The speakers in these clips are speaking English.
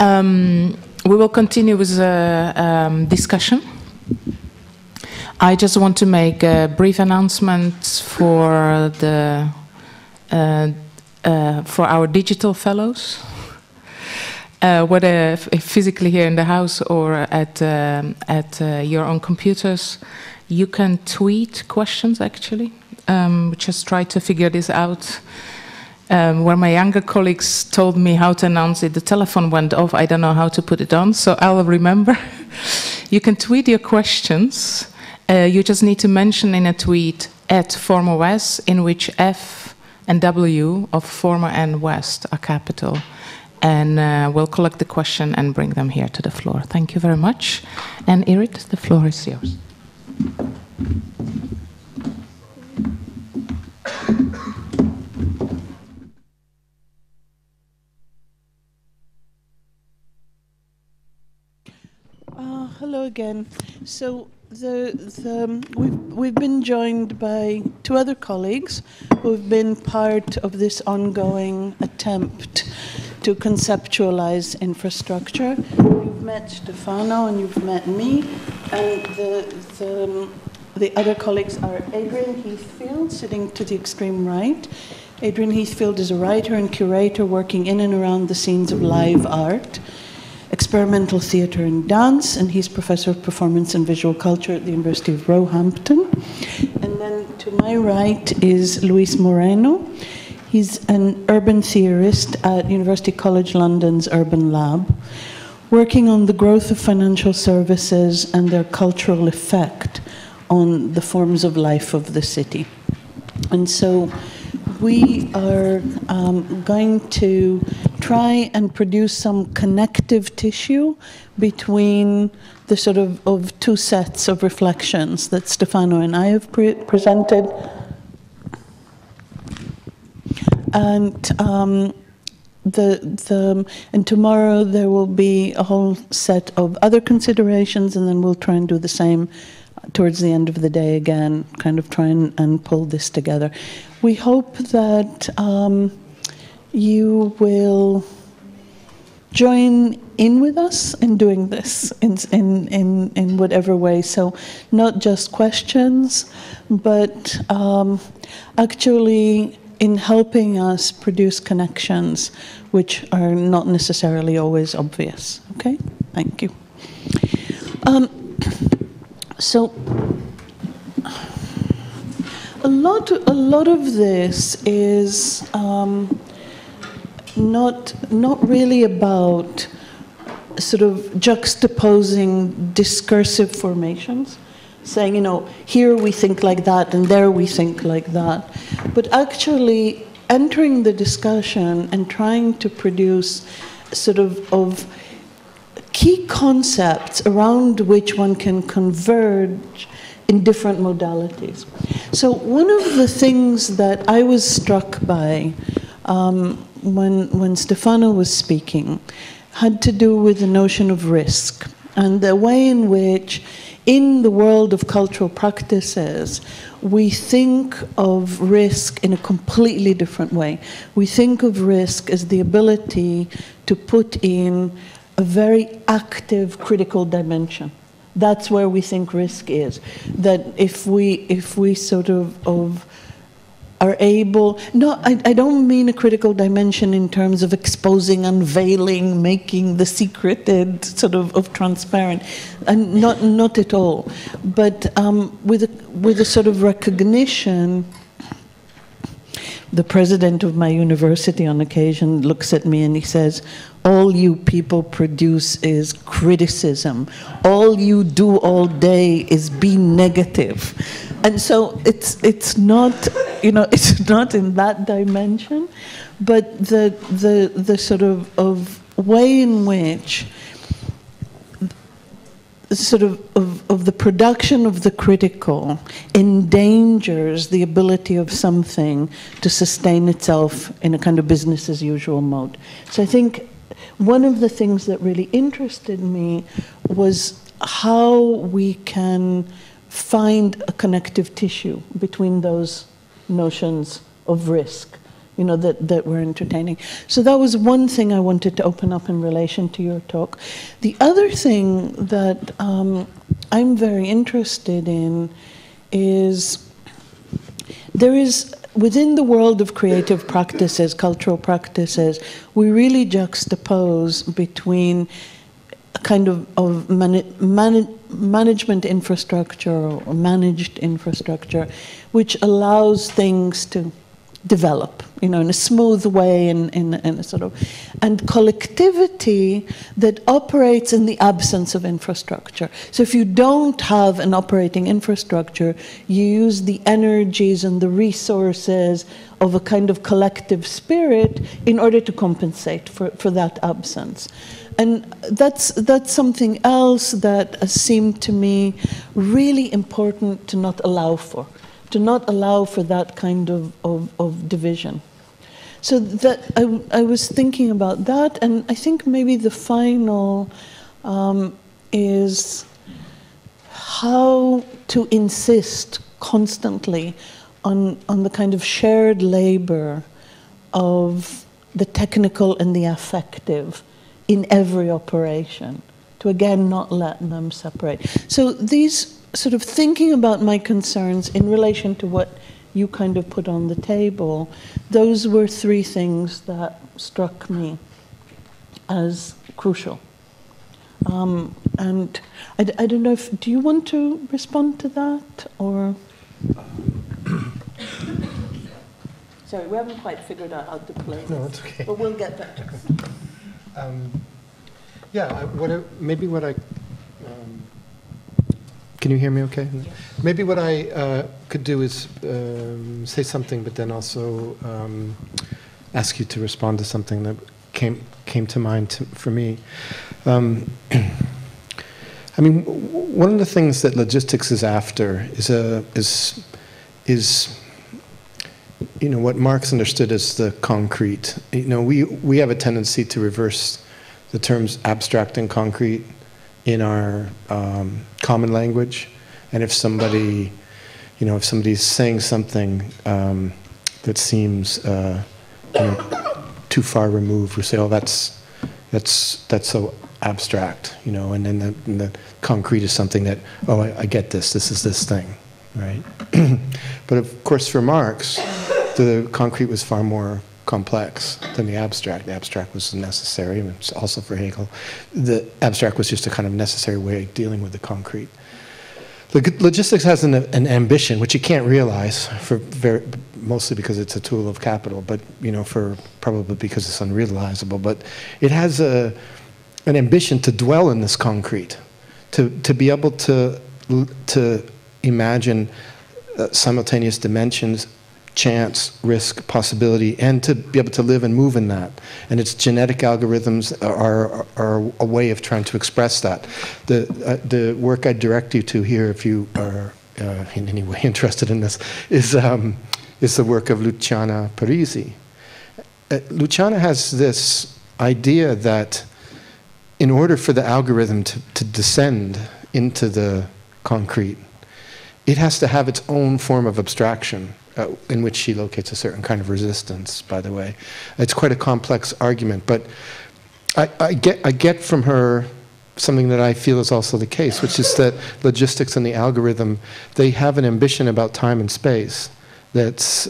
We will continue with the discussion. I just want to make a brief announcement for the for our digital fellows, whether physically here in the house or at your own computers. You can tweet questions, actually. Just try to figure this out. When my younger colleagues told me how to announce it, the telephone went off. I don't know how to put it on, so I'll remember. You can tweet your questions. You just need to mention in a tweet @FormerWest, in which F and W of former and West are capital. And we'll collect the question and bring them here to the floor. Thank you very much. And Irit, the floor is yours. Hello again. So we've been joined by two other colleagues who've been part of this ongoing attempt to conceptualize infrastructure. You've met Stefano and you've met me, and the other colleagues are Adrian Heathfield, sitting to the extreme right. Adrian Heathfield is a writer and curator working in and around the scenes of live art, experimental theater and dance, and he's professor of performance and visual culture at the University of Roehampton. And then to my right is Luis Moreno. He's an urban theorist at University College London's Urban Lab, working on the growth of financial services and their cultural effect on the forms of life of the city. And so we are going to try and produce some connective tissue between the sort of two sets of reflections that Stefano and I have presented. And and tomorrow there will be a whole set of other considerations, and then we'll try and do the same towards the end of the day again, kind of try and pull this together. We hope that you will join in with us in doing this in whatever way. So not just questions, but actually in helping us produce connections which are not necessarily always obvious. Okay, thank you. So a lot of this is not really about sort of juxtaposing discursive formations, saying, you know, here we think like that and there we think like that, but actually entering the discussion and trying to produce sort of key concepts around which one can converge in different modalities. So one of the things that I was struck by when Stefano was speaking had to do with the notion of risk and the way in which, in the world of cultural practices, we think of risk in a completely different way. We think of risk as the ability to put in a very active critical dimension. That's where we think risk is. That if we sort of are able, no, I don't mean a critical dimension in terms of exposing, unveiling, making the secreted sort of transparent, and not at all, but with a sort of recognition. The president of my university on occasion looks at me and he says, all you people produce is criticism. All you do all day is be negative. And so it's not, you know, it's not in that dimension, but the sort of way in which sort of the production of the critical endangers the ability of something to sustain itself in a kind of business as usual mode. So I think one of the things that really interested me was how we can find a connective tissue between those notions of risk. you know, that we're entertaining. So that was one thing I wanted to open up in relation to your talk. The other thing that I'm very interested in is there is, within the world of creative practices, cultural practices, we really juxtapose between a kind of management infrastructure or managed infrastructure, which allows things to develop, you know, in a smooth way, in a sort of, and collectivity that operates in the absence of infrastructure. So if you don't have an operating infrastructure, you use the energies and the resources of a kind of collective spirit in order to compensate for that absence. And that's something else that seemed to me really important to not allow for. To not allow for that kind of division. So that I was thinking about that, and I think maybe the final is how to insist constantly on the kind of shared labor of the technical and the affective in every operation, to again not let them separate. So these sort of thinking about my concerns in relation to what you kind of put on the table, those were three things that struck me as crucial. And I don't know if, do you want to respond to that, or? Sorry, we haven't quite figured out how to play this. No, it's okay. But we'll get better. Yeah, can you hear me okay? Yeah. Maybe what I could do is say something, but then also ask you to respond to something that came to mind for me. I mean, one of the things that logistics is after is you know, what Marx understood as the concrete. You know, we have a tendency to reverse the terms abstract and concrete in our common language, and if somebody, you know, if somebody's saying something that seems you know, too far removed, we say, "Oh, that's so abstract," you know, and then the concrete is something that, "Oh, I get this. This is this thing," right? But of course, for Marx, the concrete was far more complex than the abstract. The abstract was necessary, and it's also for Hegel. The abstract was just a kind of necessary way of dealing with the concrete. Logistics has an ambition, which you can't realize, mostly because it's a tool of capital, but you know, probably because it's unrealizable. But it has an ambition to dwell in this concrete, to be able to imagine simultaneous dimensions, chance, risk, possibility, and to be able to live and move in that. And its genetic algorithms are a way of trying to express that. The work I direct you to here, if you are in any way interested in this, is the work of Luciana Parisi. Luciana has this idea that in order for the algorithm to descend into the concrete, it has to have its own form of abstraction. In which she locates a certain kind of resistance, by the way. It's quite a complex argument, but I get from her something that I feel is also the case, which is that logistics and the algorithm, they have an ambition about time and space that's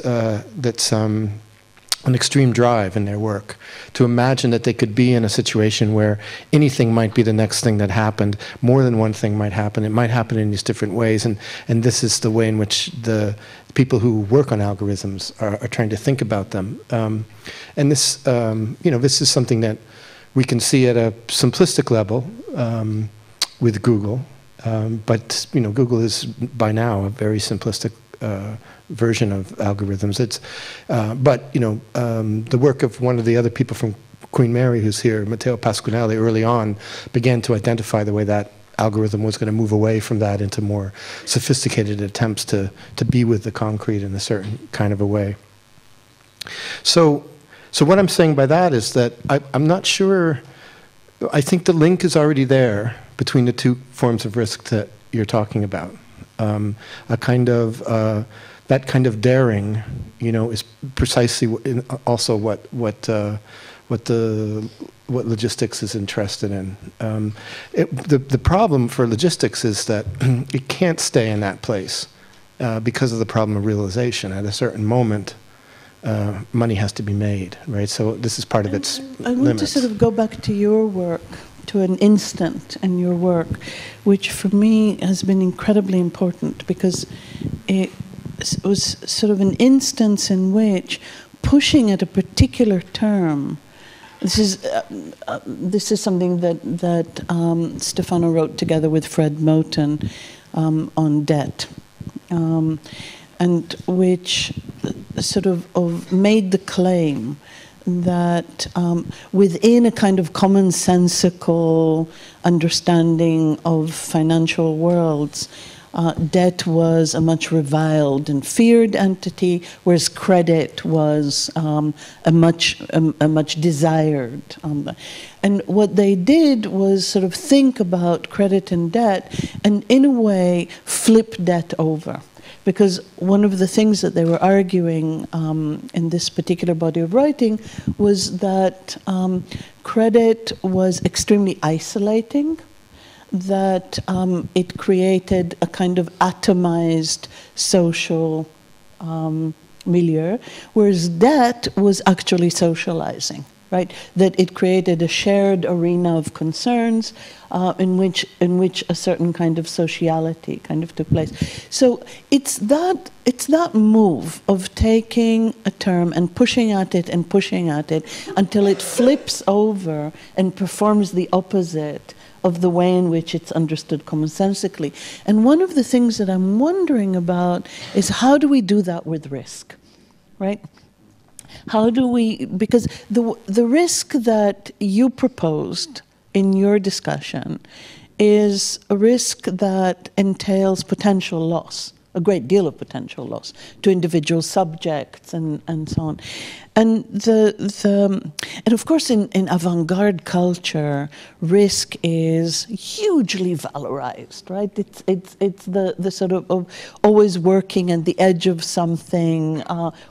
an extreme drive in their work, to imagine that they could be in a situation where anything might be the next thing that happened, more than one thing might happen, it might happen in these different ways, and this is the way in which the people who work on algorithms are trying to think about them. And this, you know, this is something that we can see at a simplistic level with Google, but you know, Google is by now a very simplistic version of algorithms. It's, but you know, the work of one of the other people from Queen Mary who's here, Matteo Pasquinelli, early on began to identify the way that algorithm was going to move away from that into more sophisticated attempts to be with the concrete in a certain kind of a way. So what I'm saying by that is that I'm not sure, I think the link is already there between the two forms of risk that you're talking about. A kind of that kind of daring, you know, is precisely also what logistics is interested in. The problem for logistics is that it can't stay in that place because of the problem of realization. At a certain moment, money has to be made, right? So this is part of its I want limits. To sort of go back to your work, to an instant in your work, which for me has been incredibly important because it was sort of an instance in which pushing at a particular term. This is something that Stefano wrote together with Fred Moten on debt, and which sort of made the claim that within a kind of commonsensical understanding of financial worlds, debt was a much reviled and feared entity, whereas credit was a much desired. And what they did was sort of think about credit and debt, and in a way flip debt over. Because one of the things that they were arguing in this particular body of writing was that credit was extremely isolating, that it created a kind of atomized social milieu, whereas debt was actually socializing, right? That it created a shared arena of concerns in which a certain kind of sociality kind of took place. So it's that move of taking a term and pushing at it until it flips over and performs the opposite of the way in which it's understood commonsensically. And one of the things that I'm wondering about is how do we do that with risk, right? How do we, because the risk that you proposed in your discussion is a risk that entails potential loss, a great deal of potential loss to individual subjects and so on. And and of course in avant-garde culture, risk is hugely valorized, right? It's the sort of always working at the edge of something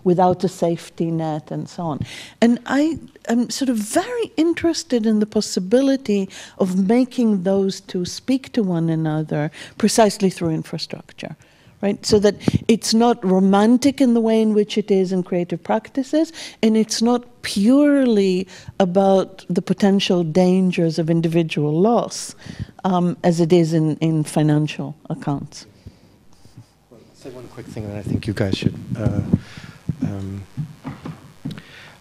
without a safety net and so on. And I am sort of very interested in the possibility of making those two speak to one another precisely through infrastructure. Right? So that it's not romantic in the way in which it is in creative practices, and it's not purely about the potential dangers of individual loss as it is in financial accounts. Well, I'll say one quick thing that I think you guys should...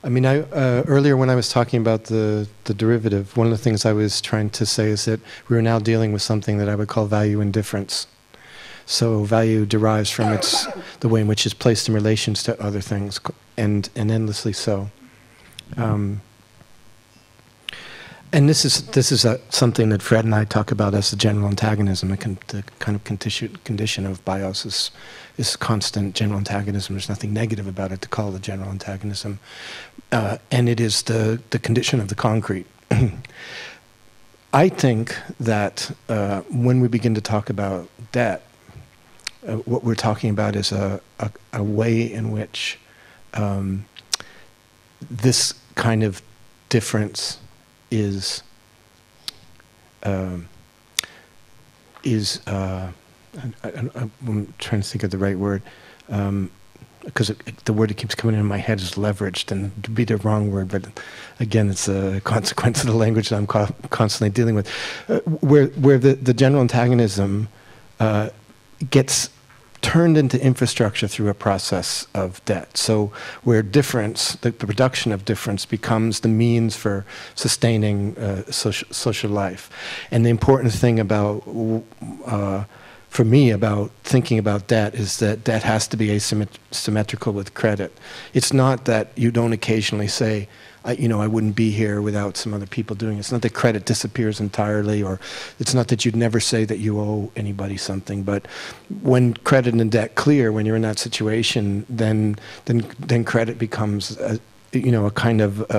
I mean, earlier when I was talking about the derivative, one of the things I was trying to say is that we are now dealing with something that I would call value indifference. So value derives from the way in which it's placed in relations to other things, and endlessly so. And this is something that Fred and I talk about as the general antagonism, the kind of condition of biosis is constant general antagonism. There's nothing negative about it to call it a general antagonism. And it is the condition of the concrete. I think that when we begin to talk about debt, what we're talking about is a way in which this kind of difference is I'm trying to think of the right word, because the word that keeps coming into my head is leveraged, and it'd be the wrong word, but again, it's a consequence of the language that I'm constantly dealing with, where the general antagonism gets turned into infrastructure through a process of debt. So where difference, the production of difference becomes the means for sustaining social life. And the important thing about, for me, about thinking about debt is that debt has to be asymmetrical with credit. It's not that you don't occasionally say, you know, I wouldn't be here without some other people doing it. It's not that credit disappears entirely, or it's not that you'd never say that you owe anybody something. But when credit and debt clear, when you're in that situation, then credit becomes, a kind of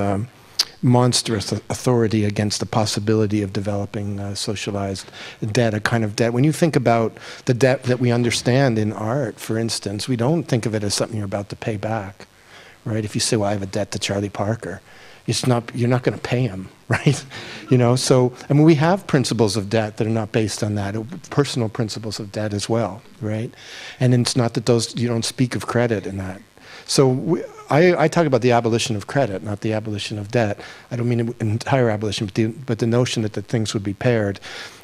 monstrous authority against the possibility of developing socialized debt, a kind of debt. When you think about the debt that we understand in art, for instance, we don't think of it as something you're about to pay back, right? If you say, well, I have a debt to Charlie Parker, it's not, you're not going to pay him, right? You know, so, I mean, we have principles of debt that are not based on that, personal principles of debt as well, right? And it's not that those, you don't speak of credit in that. So I talk about the abolition of credit, not the abolition of debt. I don't mean an entire abolition, but the notion that the things would be paired.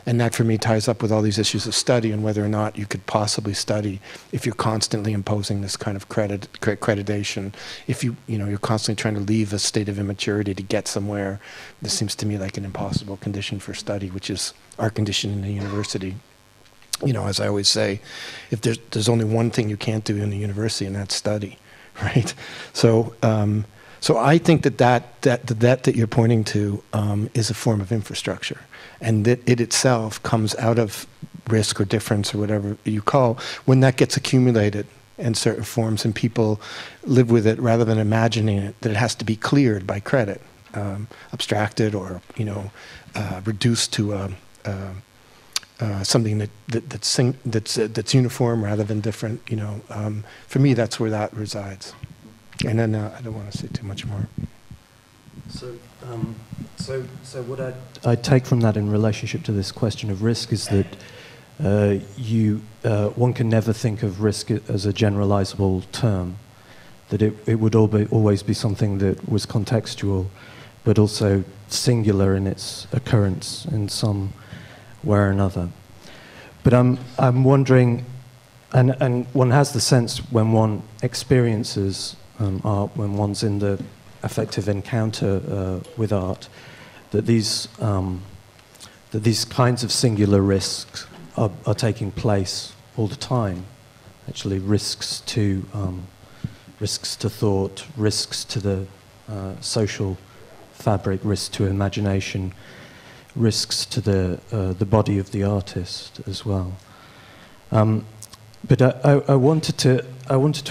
And that, for me, ties up with all these issues of study and whether or not you could possibly study if you're constantly imposing this kind of creditation. If you're constantly trying to leave a state of immaturity to get somewhere, this seems to me like an impossible condition for study, which is our condition in the university. You know, as I always say, if there's only one thing you can't do in the university, and that's study, right? So. So I think that you're pointing to is a form of infrastructure, and that it itself comes out of risk or difference or whatever you call when that gets accumulated in certain forms, and people live with it rather than imagining it that it has to be cleared by credit, abstracted or reduced to something that's uniform rather than different. You know, for me, that's where that resides. And then I don't want to say too much more. So, so what I take from that in relationship to this question of risk is that one can never think of risk as a generalizable term, that it would always be something that was contextual, but also singular in its occurrence in some way or another. But I'm wondering, and one has the sense when one experiences art, when one's in the affective encounter with art, that these kinds of singular risks are taking place all the time. Actually, risks to thought, risks to the social fabric, risks to imagination, risks to the body of the artist as well. But I wanted to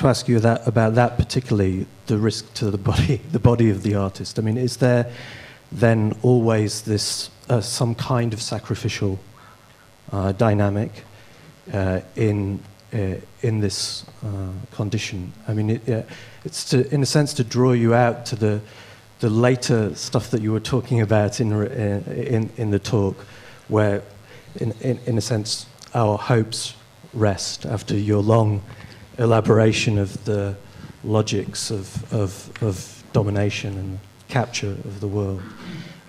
ask you about that particularly, the risk to the body of the artist. I mean, is there then always this some kind of sacrificial dynamic in this condition? I mean, it's in a sense to draw you out to the later stuff that you were talking about in the talk, where in a sense our hopes rest after your long elaboration of the logics of domination and capture of the world.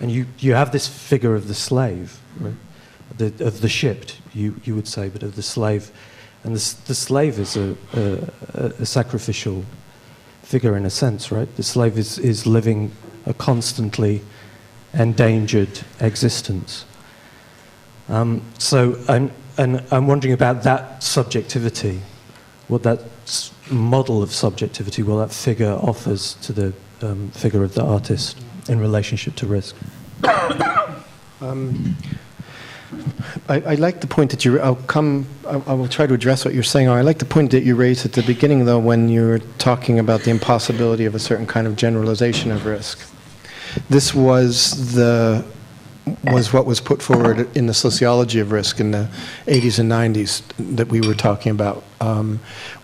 And you have this figure of the slave, right? Of the shipped, you would say, but of the slave. And the slave is a sacrificial figure in a sense, right? The slave is living a constantly endangered existence. And I'm wondering about that subjectivity, what that model of subjectivity, what that figure offers to the figure of the artist in relationship to risk. I like the point that I will try to address what you're saying. I like the point that you raised at the beginning, though, when you were talking about the impossibility of a certain kind of generalization of risk. This was what was put forward in the sociology of risk in the 80s and 90s that we were talking about,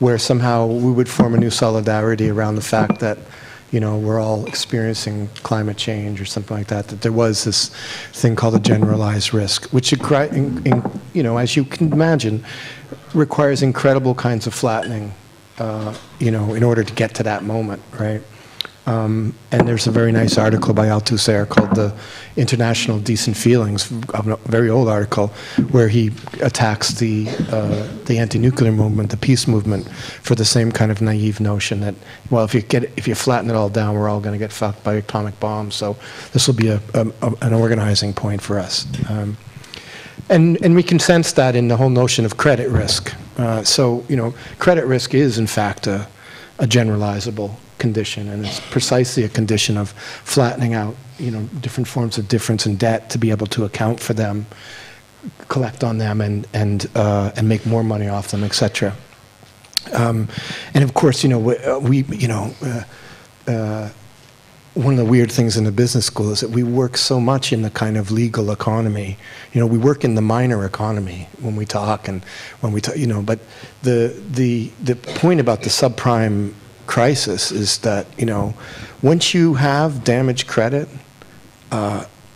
where somehow we would form a new solidarity around the fact that, you know, we're all experiencing climate change or something like that, that there was this thing called a generalized risk, which, you know, as you can imagine, requires incredible kinds of flattening, you know, in order to get to that moment, right? And there's a very nice article by Althusser called The International Decent Feelings, a very old article, where he attacks the anti-nuclear movement, the peace movement, for the same kind of naive notion that, well, if you flatten it all down, we're all going to get fucked by atomic bombs, so this will be an organizing point for us. And we can sense that in the whole notion of credit risk. So, you know, credit risk is, in fact, a generalizable condition, and it's precisely a condition of flattening out, you know, different forms of difference in debt to be able to account for them, collect on them, and make more money off them, etc. And of course, you know, one of the weird things in the business school is that we work so much in the kind of legal economy. You know, we work in the minor economy when we talk, and when we talk, you know, but the point about the subprime crisis is that, you know, once you have damaged credit,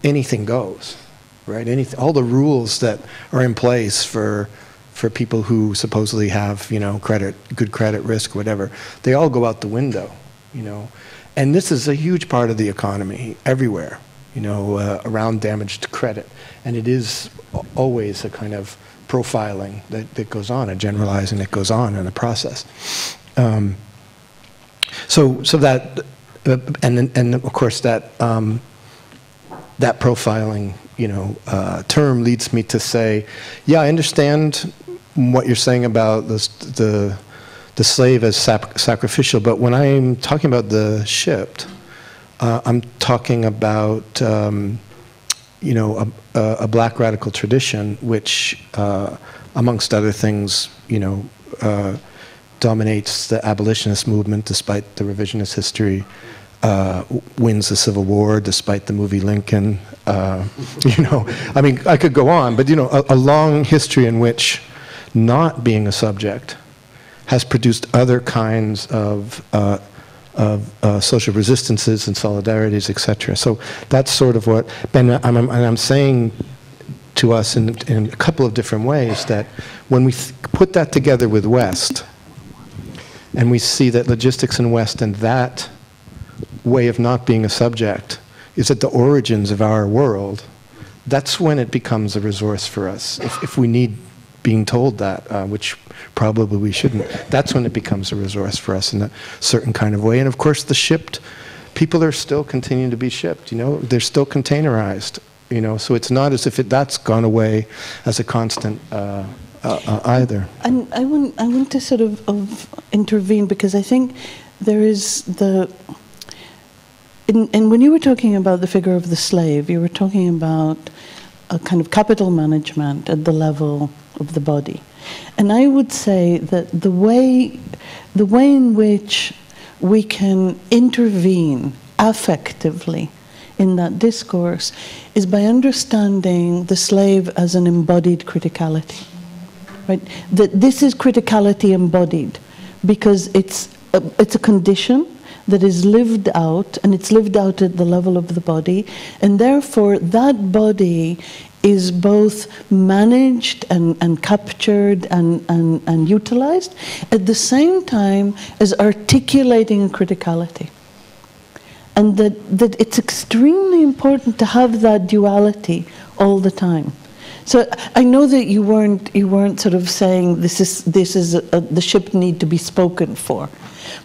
anything goes, right? Anything, all the rules that are in place for people who supposedly have, you know, credit, good credit risk, whatever, they all go out the window, you know. And this is a huge part of the economy everywhere, you know, around damaged credit. And it is always a kind of profiling that goes on, a generalizing that goes on in the process. So that, and of course that, that profiling, you know, term leads me to say, yeah, I understand what you're saying about the slave as sacrificial, but when I'm talking about the shipped, I'm talking about, you know, a black radical tradition, which, amongst other things, you know, dominates the abolitionist movement despite the revisionist history, wins the Civil War despite the movie Lincoln, you know, I mean, I could go on, but, you know, a long history in which not being a subject has produced other kinds of social resistances and solidarities, etc. So that's sort of what, and I'm saying to us in a couple of different ways that when we put that together with West, and we see that logistics in West and that way of not being a subject is at the origins of our world, that's when it becomes a resource for us, if we need being told that, which probably we shouldn't. That's when it becomes a resource for us in a certain kind of way. And of course the shipped, people are still continuing to be shipped, you know, they're still containerized, you know, so it's not as if that's gone away as a constant either. And I want to sort of intervene, because I think there is the, and when you were talking about the figure of the slave, you were talking about a kind of capital management at the level of the body. And I would say that the way in which we can intervene affectively in that discourse is by understanding the slave as an embodied criticality, right? That this is criticality embodied, because it's a condition that is lived out, and it's lived out at the level of the body, and therefore that body is both managed and captured and utilized at the same time as articulating criticality. And that it's extremely important to have that duality all the time. So I know that you weren't sort of saying this is the ship need to be spoken for.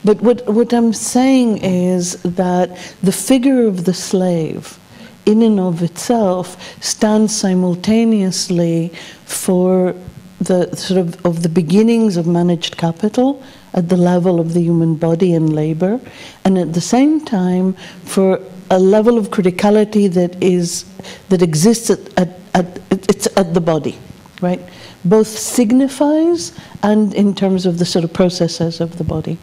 But what I'm saying is that the figure of the slave in and of itself stands simultaneously for the sort of the beginnings of managed capital at the level of the human body and labor, and at the same time for a level of criticality that exists at the body, right? Both signifies and in terms of the sort of processes of the body.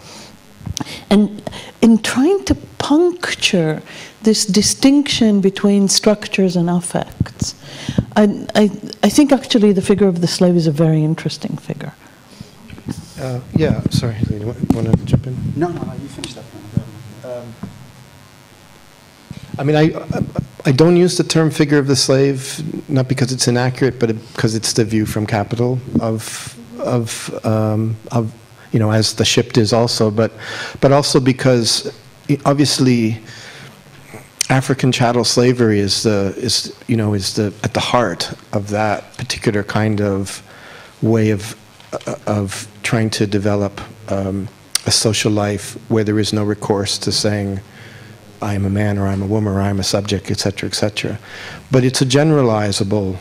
And in trying to puncture this distinction between structures and affects, I think actually the figure of the slave is a very interesting figure. Yeah, sorry, you want to jump in? No, you finish that one. I mean, I don't use the term figure of the slave, not because it's inaccurate, but because it's the view from capital of you know, as the shipped is also, but also because obviously African chattel slavery is at the heart of that particular kind of way of trying to develop a social life where there is no recourse to saying I am a man, or I'm a woman, or I'm a subject, etc., etc. But it's a generalizable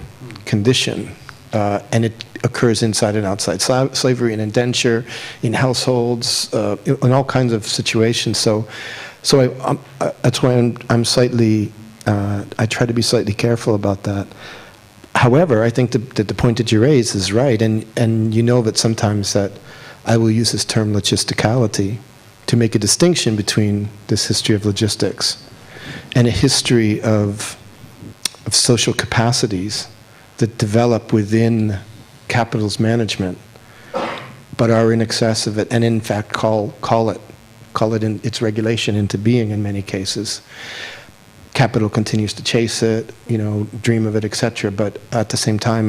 condition, and it occurs inside and outside slavery, in indenture, in households, in all kinds of situations. So that's why I'm slightly, I try to be slightly careful about that. However, I think that the point that you raise is right, and you know that sometimes that I will use this term logisticality to make a distinction between this history of logistics and a history of social capacities that develop within capital's management, but are in excess of it, and in fact call it in its regulation into being in many cases. Capital continues to chase it, you know, dream of it, etc. But at the same time,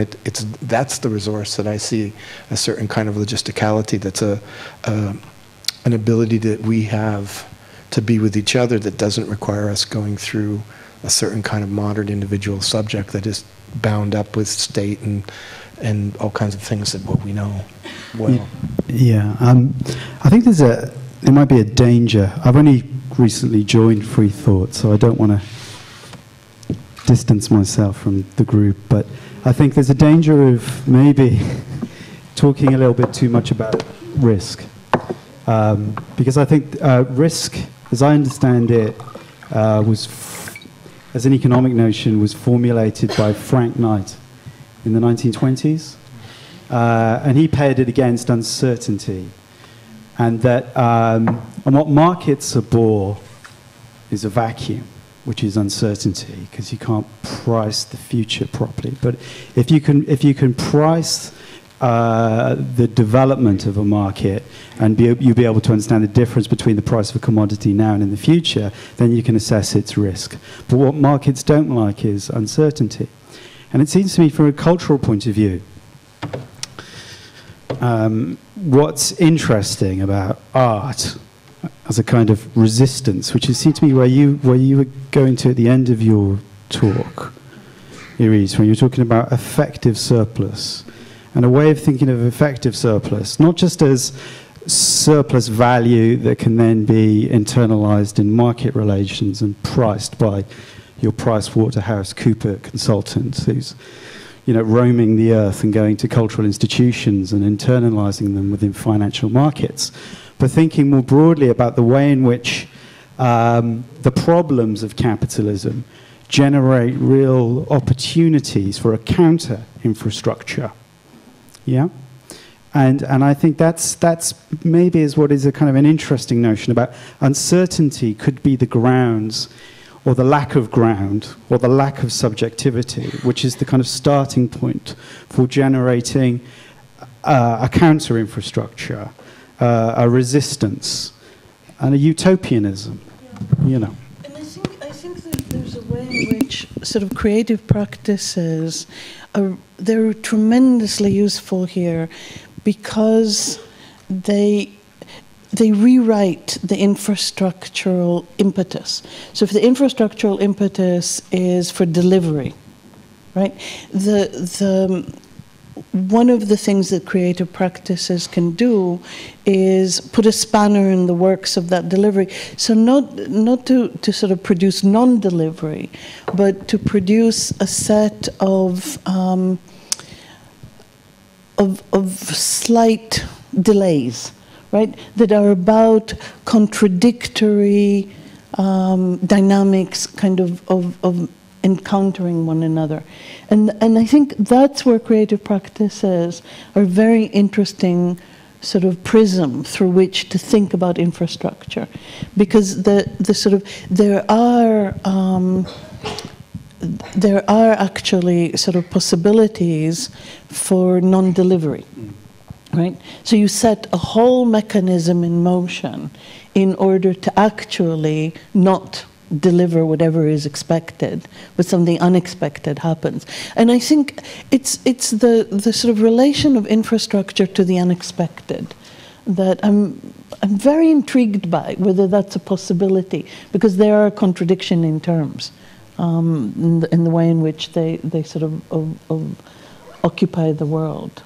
that's the resource that I see a certain kind of logisticality. That's an ability that we have to be with each other that doesn't require us going through a certain kind of modern individual subject that is bound up with state and all kinds of things that what we know well. Yeah, I think there might be a danger. I've only recently joined Free Thought, so I don't want to distance myself from the group, but I think there's a danger of maybe talking a little bit too much about risk. Because I think risk, as I understand it, as an economic notion, was formulated by Frank Knight in the 1920s. And he paired it against uncertainty. And that and what markets abhor is a vacuum, which is uncertainty, because you can't price the future properly. But if you can price the development of a market, and you'll be able to understand the difference between the price of a commodity now and in the future, then you can assess its risk. But what markets don't like is uncertainty. And it seems to me, from a cultural point of view, what's interesting about art as a kind of resistance, which it seemed to me where you were going to at the end of your talk, Irit, when you were talking about effective surplus, and a way of thinking of effective surplus, not just as surplus value that can then be internalized in market relations and priced by your PricewaterhouseCoopers consultant who's, you know, roaming the earth and going to cultural institutions and internalizing them within financial markets, but thinking more broadly about the way in which the problems of capitalism generate real opportunities for a counter-infrastructure. Yeah? And I think that's maybe is what is a kind of an interesting notion about uncertainty could be the grounds, or the lack of ground, or the lack of subjectivity, which is the kind of starting point for generating a counter-infrastructure, a resistance, and a utopianism, yeah. You know. And I think that there's a way in which sort of creative practices, they're tremendously useful here because they rewrite the infrastructural impetus. So if the infrastructural impetus is for delivery, right? One of the things that creative practices can do is put a spanner in the works of that delivery. So not to sort of produce non-delivery, but to produce a set of slight delays, right, that are about contradictory dynamics kind of encountering one another. And I think that's where creative practices are very interesting sort of prism through which to think about infrastructure. Because there are actually sort of possibilities for non-delivery. Right? So you set a whole mechanism in motion in order to actually not deliver whatever is expected, but something unexpected happens. And I think it's the sort of relation of infrastructure to the unexpected that I'm very intrigued by, whether that's a possibility, because there are contradiction in terms in the way in which they sort of occupy the world.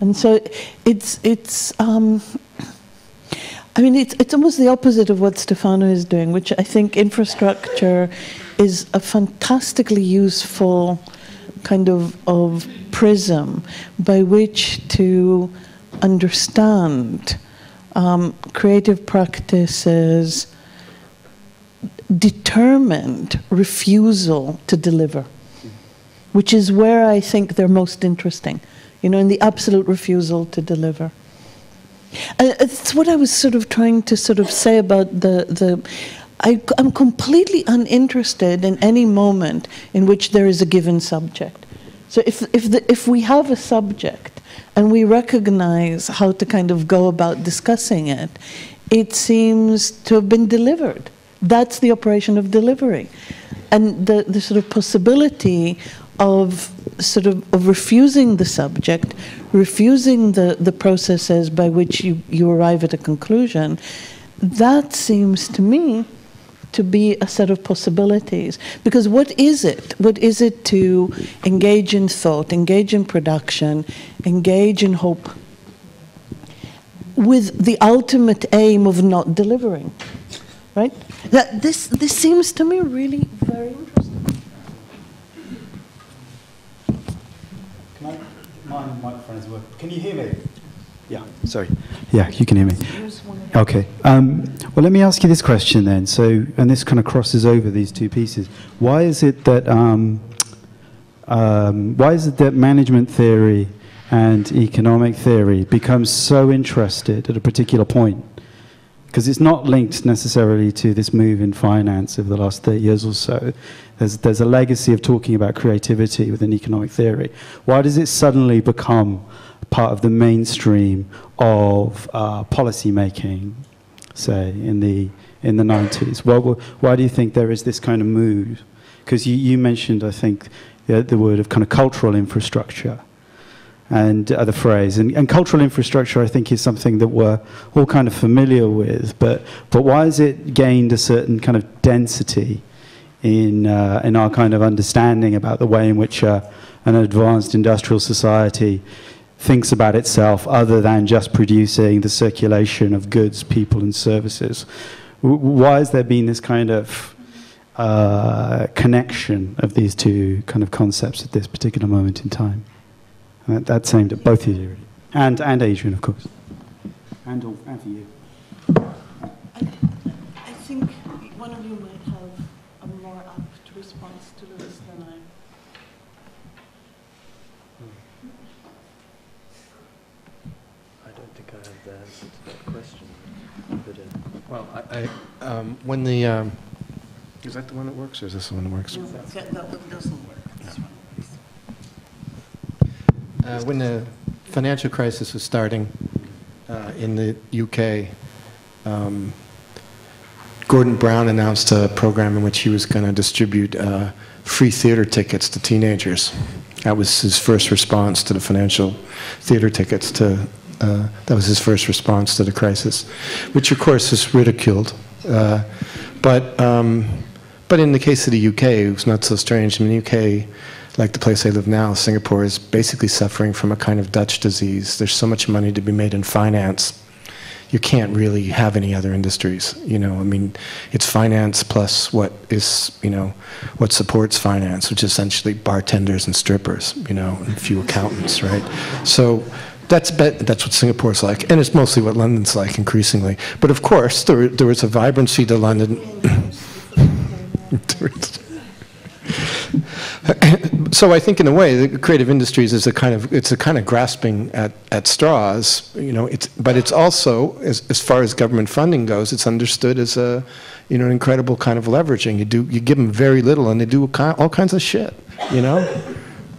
And so it's almost the opposite of what Stefano is doing, which I think infrastructure is a fantastically useful kind of prism by which to understand creative practices' determined refusal to deliver, which is where I think they're most interesting. You know, in the absolute refusal to deliver. It's what I was sort of trying to sort of say about the I'm completely uninterested in any moment in which there is a given subject. So if we have a subject and we recognize how to kind of go about discussing it, it seems to have been delivered. That's the operation of delivery. And the sort of possibility of refusing the subject, refusing the processes by which you arrive at a conclusion, that seems to me to be a set of possibilities. Because what is it? What is it to engage in thought, engage in production, engage in hope, with the ultimate aim of not delivering, right? That this seems to me really very interesting. Can I, my microphone is working. Can you hear me? Yeah, sorry. Yeah, you can hear me. Okay. Well, let me ask you this question then. So, and this kind of crosses over these two pieces. Why is it that management theory and economic theory becomes so interested at a particular point? Because it's not linked necessarily to this move in finance over the last 30 years or so. There's a legacy of talking about creativity within economic theory. Why does it suddenly become part of the mainstream of policy making, say, in the 90s? Why do you think there is this kind of move? Because you mentioned, I think, the word of kind of cultural infrastructure. And the phrase and cultural infrastructure, I think, is something that we're all kind of familiar with. But why has it gained a certain kind of density in our kind of understanding about the way in which an advanced industrial society thinks about itself, other than just producing the circulation of goods, people, and services? Why has there been this kind of connection of these two kind of concepts at this particular moment in time? That's aimed at both of you, and Adrian, of course. And for you. I think one of you might have a more apt response to Luis than I. I don't think I have the answer to that question. But, well, I when the... is that the one that works, or is this the one that works? No, that one doesn't work. This one. When the financial crisis was starting in the UK, Gordon Brown announced a program in which he was going to distribute free theater tickets to teenagers. That was his first response to the financial theater tickets. That was his first response to the crisis, which of course is ridiculed. But in the case of the UK, it was not so strange. In the UK, like the place I live now, Singapore is basically suffering from a kind of Dutch disease. There's so much money to be made in finance. You can't really have any other industries, you know. I mean, it's finance plus what is, you know, what supports finance, which is essentially bartenders and strippers, you know, and a few accountants, right? So that's what Singapore's like, and it's mostly what London's like increasingly. But of course, there was a vibrancy to London. So I think, in a way, the creative industries is a kind of grasping at straws, you know. But it's also, as far as government funding goes, it's understood as a, you know, an incredible kind of leveraging. You give them very little, and they do all kinds of shit, you know.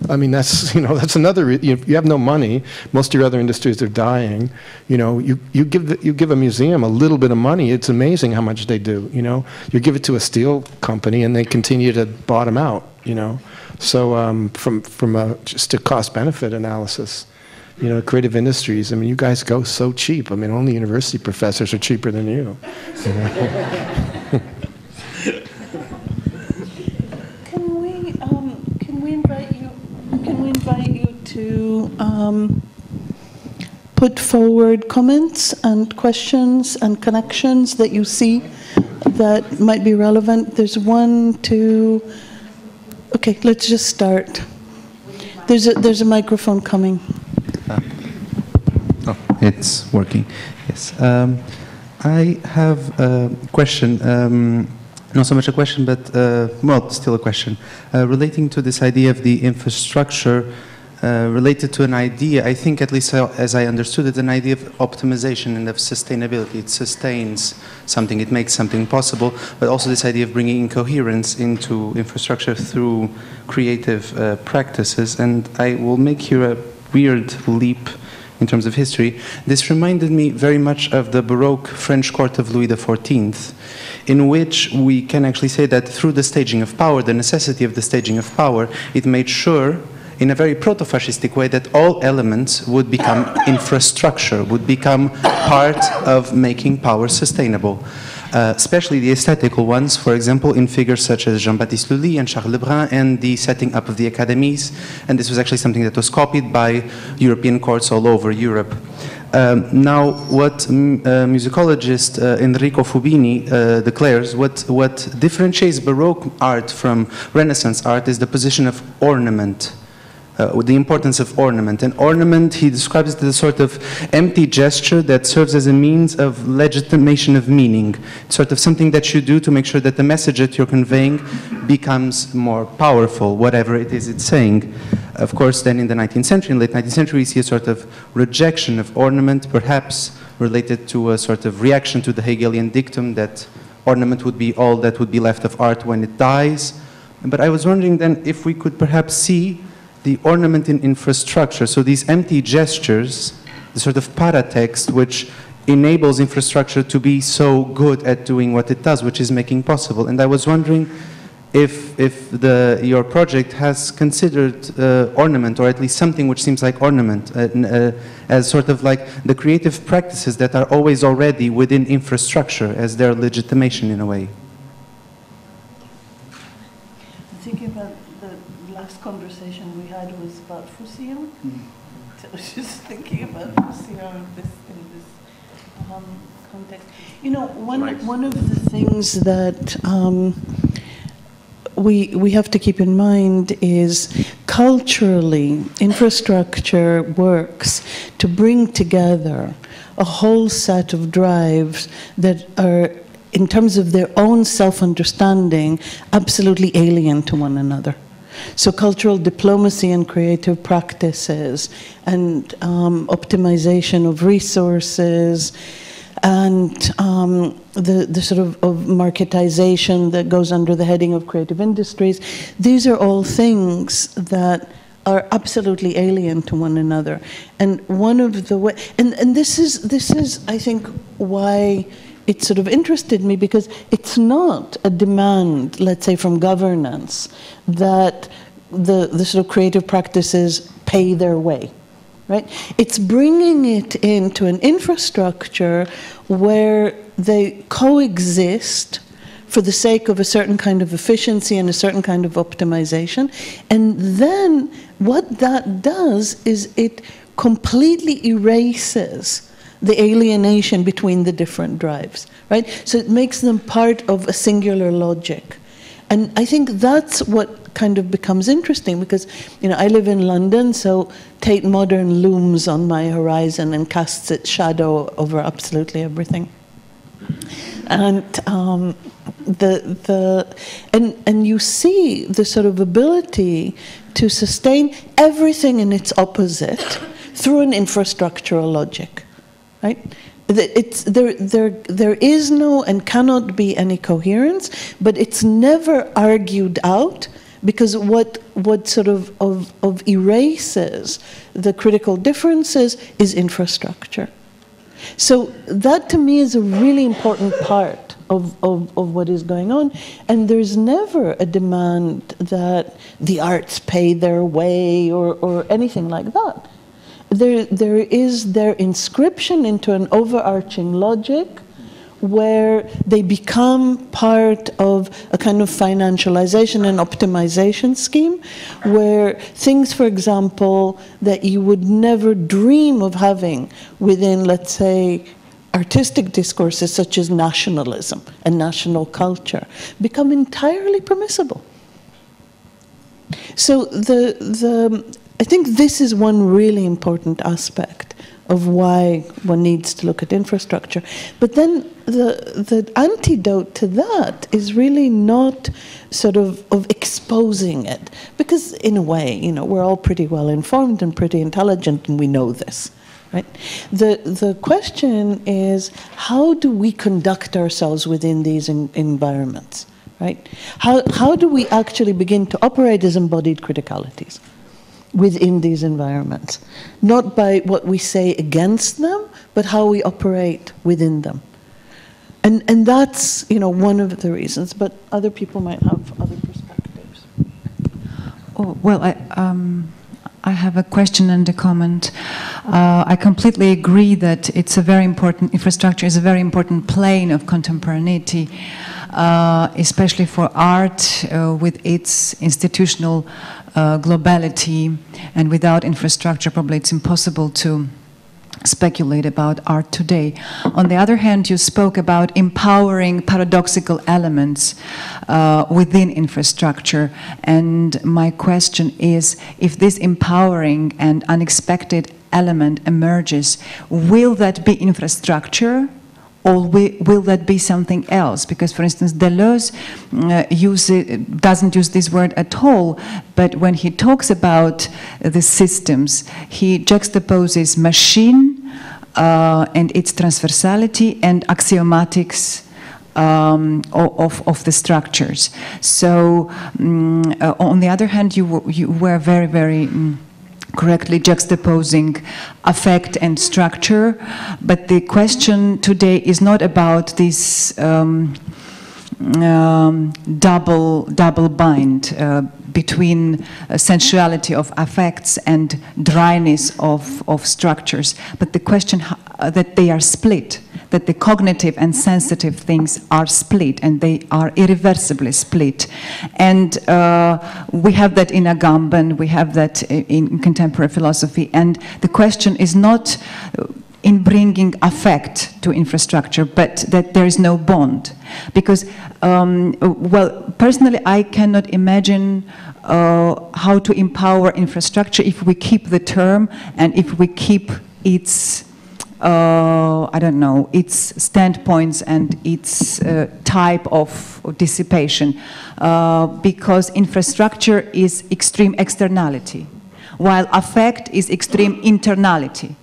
I mean, that's, you know, that's another. You have no money. Most of your other industries are dying. You know, you give a museum a little bit of money. It's amazing how much they do. You know, you give it to a steel company, and they continue to bottom out. You know. So just a cost-benefit analysis, you know, creative industries, I mean, you guys go so cheap. I mean, only university professors are cheaper than you. You know? Can we invite you to put forward comments and questions and connections that you see that might be relevant? There's one, two. Okay, let's just start. There's a microphone coming. Oh, it's working. Yes. I have a question, not so much a question, but well, still a question, relating to this idea of the infrastructure related to an idea, I think, at least as I understood it, an idea of optimization and of sustainability. It sustains something, it makes something possible, but also this idea of bringing coherence into infrastructure through creative practices. And I will make here a weird leap in terms of history. This reminded me very much of the Baroque French court of Louis XIV, in which we can actually say that through the staging of power, the necessity of the staging of power, it made sure in a very proto-fascistic way that all elements would become infrastructure, would become part of making power sustainable. Especially the aesthetical ones, for example, in figures such as Jean-Baptiste Lully and Charles Lebrun, and the setting up of the academies. And this was actually something that was copied by European courts all over Europe. Now, what musicologist Enrico Fubini declares, what differentiates Baroque art from Renaissance art is the position of ornament. With the importance of ornament. And ornament, he describes it as a sort of empty gesture that serves as a means of legitimation of meaning, sort of something that you do to make sure that the message that you're conveying becomes more powerful, whatever it is it's saying. Of course, then in the 19th century, in late 19th century, we see a sort of rejection of ornament, perhaps related to a sort of reaction to the Hegelian dictum that ornament would be all that would be left of art when it dies. But I was wondering then if we could perhaps see the ornament in infrastructure, so these empty gestures, the sort of paratext which enables infrastructure to be so good at doing what it does, which is making possible. And I was wondering if your project has considered ornament, or at least something which seems like ornament, as sort of like the creative practices that are always already within infrastructure as their legitimation in a way. I was just thinking about Luciana in this context. You know, one of the things that we have to keep in mind is culturally, infrastructure works to bring together a whole set of drives that are, in terms of their own self-understanding, absolutely alien to one another. So cultural diplomacy and creative practices and optimization of resources and the sort of marketization that goes under the heading of creative industries, these are all things that are absolutely alien to one another. And one of the ways, and this is I think why it sort of interested me, because it's not a demand, let's say, from governance that the sort of creative practices pay their way, right? It's bringing it into an infrastructure where they coexist for the sake of a certain kind of efficiency and a certain kind of optimization. And then what that does is it completely erases the alienation between the different drives, right? So it makes them part of a singular logic. And I think that's what kind of becomes interesting, because, you know, I live in London, so Tate Modern looms on my horizon and casts its shadow over absolutely everything. And and you see the sort of ability to sustain everything in its opposite through an infrastructural logic. Right? There is no and cannot be any coherence, but it's never argued out, because what sort of erases the critical differences is infrastructure. So that to me is a really important part of what is going on. And there's never a demand that the arts pay their way or anything like that. There is their inscription into an overarching logic where they become part of a kind of financialization and optimization scheme, where things, for example, that you would never dream of having within, let's say, artistic discourses such as nationalism and national culture, become entirely permissible. So I think this is one really important aspect of why one needs to look at infrastructure. But then the antidote to that is really not sort of exposing it. Because in a way, you know, we're all pretty well informed and pretty intelligent and we know this, right? The question is, how do we conduct ourselves within these environments, right? How do we actually begin to operate as embodied criticalities within these environments? Not by what we say against them, but how we operate within them. And that's, you know, one of the reasons, but other people might have other perspectives. Oh, well, I have a question and a comment. I completely agree that it's a very important, infrastructure is a very important plane of contemporaneity, especially for art with its institutional globality, and without infrastructure probably it's impossible to speculate about art today. On the other hand, you spoke about empowering paradoxical elements within infrastructure, and my question is, if this empowering and unexpected element emerges, will that be infrastructure? Or will that be something else? Because, for instance, Deleuze doesn't use this word at all, but when he talks about the systems, he juxtaposes machine and its transversality and axiomatics of the structures. So, on the other hand, you were very, very... correctly juxtaposing affect and structure, but the question today is not about this double bind between sensuality of affects and dryness of structures, but the question that they are split, that the cognitive and sensitive things are split, and they are irreversibly split. And we have that in Agamben, we have that in contemporary philosophy, and the question is not in bringing affect to infrastructure, but that there is no bond. Because, well, personally, I cannot imagine how to empower infrastructure if we keep the term and if we keep its... I don't know, its standpoints and its type of dissipation, because infrastructure is extreme externality, while affect is extreme internality.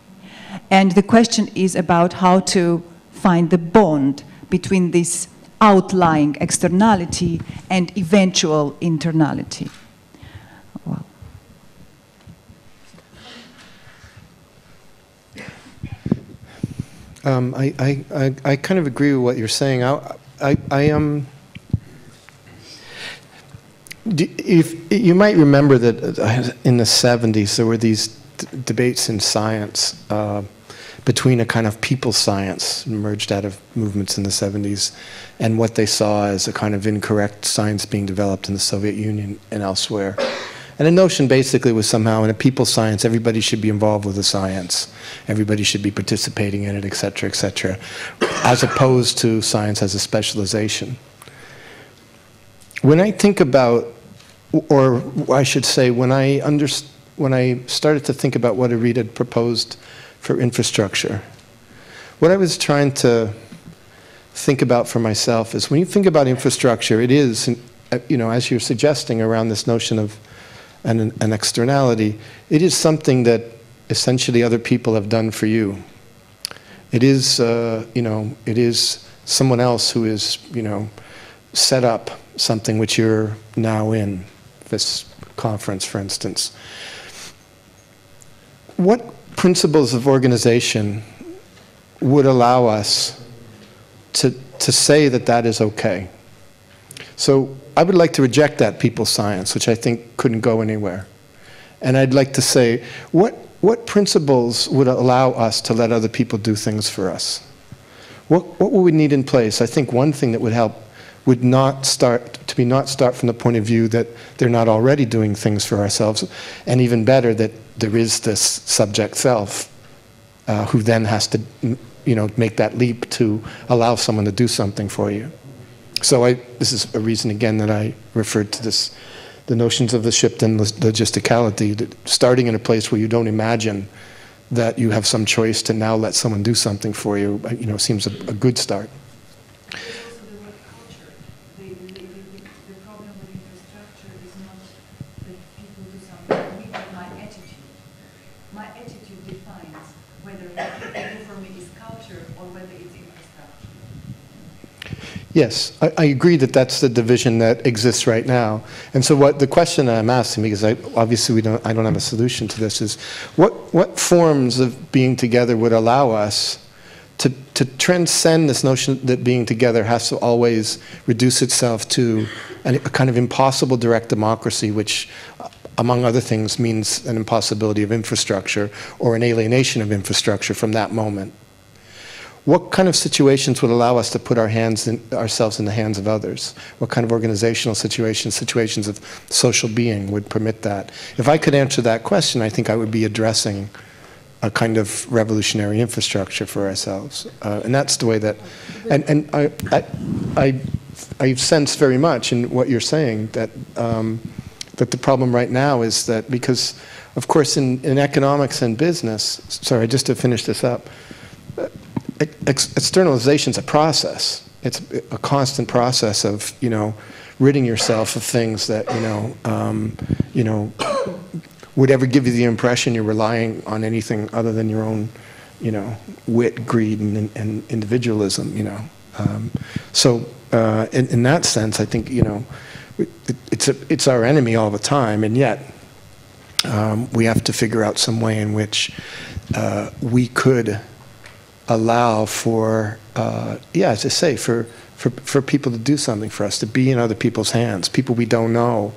And the question is about how to find the bond between this outlying externality and eventual internality. Well. I kind of agree with what you're saying. I am. If you might remember that in the '70s there were these debates in science between a kind of people science emerged out of movements in the '70s and what they saw as a kind of incorrect science being developed in the Soviet Union and elsewhere. And the notion basically was somehow in a people science, everybody should be involved with the science. Everybody should be participating in it, etc., etc., as opposed to science as a specialization. When I think about, or I should say, when I started to think about what Irit had proposed for infrastructure, what I was trying to think about for myself is when you think about infrastructure, it is, you know, as you're suggesting around this notion of an externality, it is something that essentially other people have done for you. It is, you know, it is someone else who is, you know, set up something which you're now in, this conference, for instance. What principles of organization would allow us to say that that is okay? So, I would like to reject that people science, which I think couldn't go anywhere. And I'd like to say, what principles would allow us to let other people do things for us? What would we need in place? I think one thing that would help would not start, to be not start from the point of view that they're not already doing things for ourselves, and even better, that there is this subject self who then has to, you know, make that leap to allow someone to do something for you. So this is a reason, again, that I referred to this, the notions of the shift and logisticality, that starting in a place where you don't imagine that you have some choice to now let someone do something for you, you know, seems a good start. Yes, I agree that that's the division that exists right now. And so what the question I'm asking, because obviously I don't have a solution to this, is what forms of being together would allow us to transcend this notion that being together has to always reduce itself to a kind of impossible direct democracy, which among other things means an impossibility of infrastructure or an alienation of infrastructure from that moment. What kind of situations would allow us to put our hands in, ourselves in the hands of others? What kind of organizational situations, situations of social being would permit that? If I could answer that question, I think I would be addressing a kind of revolutionary infrastructure for ourselves. And that's the way that, and I sense very much in what you're saying that, that the problem right now is that because, of course, in economics and business, sorry, just to finish this up, externalization is a process. It's a constant process of, you know, ridding yourself of things that, you know, would ever give you the impression you're relying on anything other than your own, you know, wit, greed, and individualism, you know. So in that sense, I think, you know, it's our enemy all the time, and yet we have to figure out some way in which we could allow for, yeah, as I say, for people to do something for us, to be in other people's hands, people we don't know,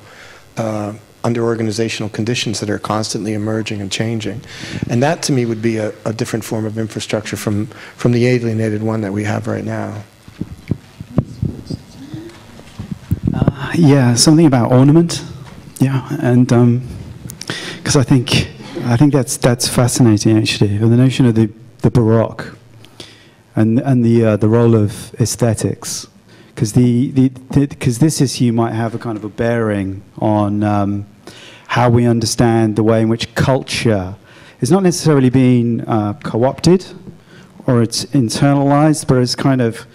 under organizational conditions that are constantly emerging and changing. And that, to me, would be a different form of infrastructure from the alienated one that we have right now. Yeah, something about ornament. Yeah, and because I think that's fascinating, actually, and the notion of the Baroque and the role of aesthetics, because this issue might have a kind of a bearing on how we understand the way in which culture is not necessarily being co-opted or it's internalized, but it's kind of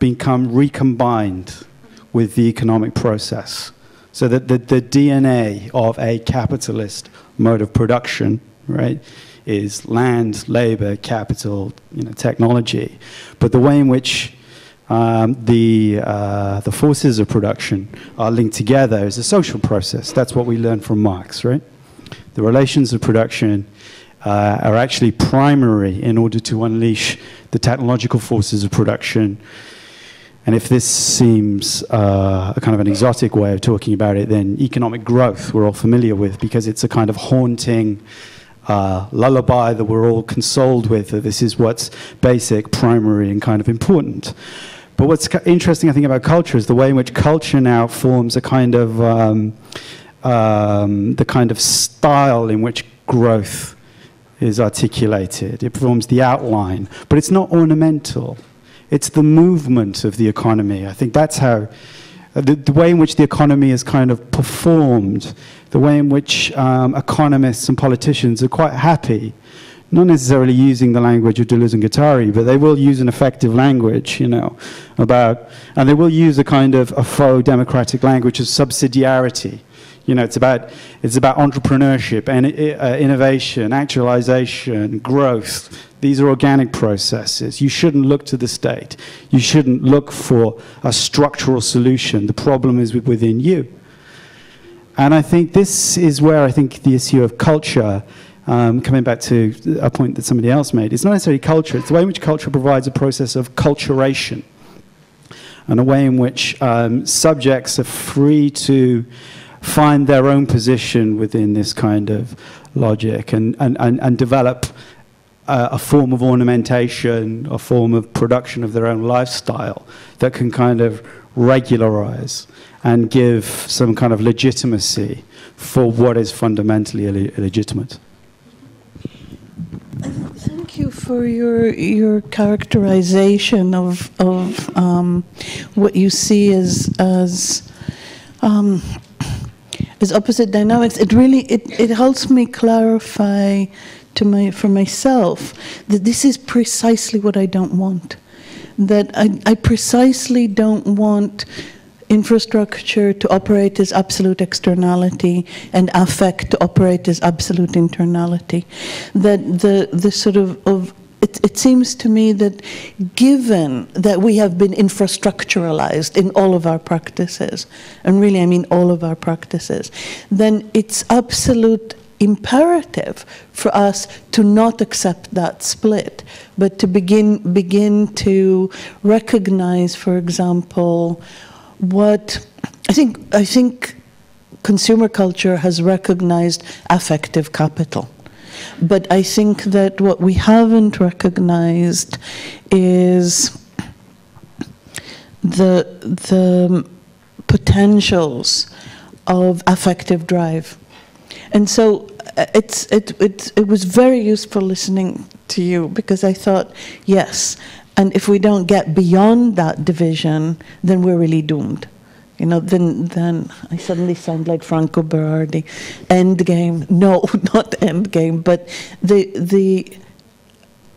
become recombined with the economic process, so that the DNA of a capitalist mode of production, right, is land, labor, capital, you know, technology, but the way in which the forces of production are linked together is a social process. That's what we learned from Marx, right? The relations of production are actually primary in order to unleash the technological forces of production. And if this seems a kind of an exotic way of talking about it, then economic growth we're all familiar with, because it's a kind of haunting lullaby that we're all consoled with, that this is what's basic, primary, and kind of important. But what's interesting, I think, about culture is the way in which culture now forms a kind of the kind of style in which growth is articulated. It forms the outline, but it's not ornamental. It's the movement of the economy. I think that's how the way in which the economy is kind of performed, the way in which economists and politicians are quite happy, not necessarily using the language of Deleuze and Guattari, but they will use an effective language, you know, about, and they will use a kind of a faux democratic language of subsidiarity. You know, it's about entrepreneurship and innovation, actualization, growth. These are organic processes. You shouldn't look to the state. You shouldn't look for a structural solution. The problem is within you. And I think this is where I think the issue of culture, coming back to a point that somebody else made, it's not necessarily culture. It's the way in which culture provides a process of culturation, and a way in which subjects are free to find their own position within this kind of logic and develop a form of ornamentation, a form of production of their own lifestyle that can kind of regularize and give some kind of legitimacy for what is fundamentally illegitimate. Thank you for your characterization of what you see as opposite dynamics. It really helps me clarify for myself that this is precisely what I don't want. That I precisely don't want infrastructure to operate as absolute externality and affect to operate as absolute internality. That the sort of it seems to me that given that we have been infrastructuralized in all of our practices, and really I mean all of our practices, then it's absolute imperative for us to not accept that split, but to begin to recognize, for example, what I think consumer culture has recognized affective capital. But I think that what we haven't recognized is the potentials of affective drive. And so it was very useful listening to you, because I thought, yes, and if we don't get beyond that division, then we're really doomed. You know, then I suddenly sound like Franco Berardi. Endgame, no, not endgame, but the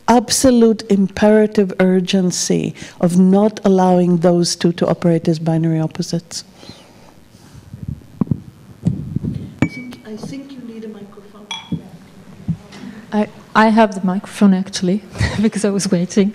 absolute imperative urgency of not allowing those two to operate as binary opposites. I think you need a microphone. I have the microphone, actually, because I was waiting.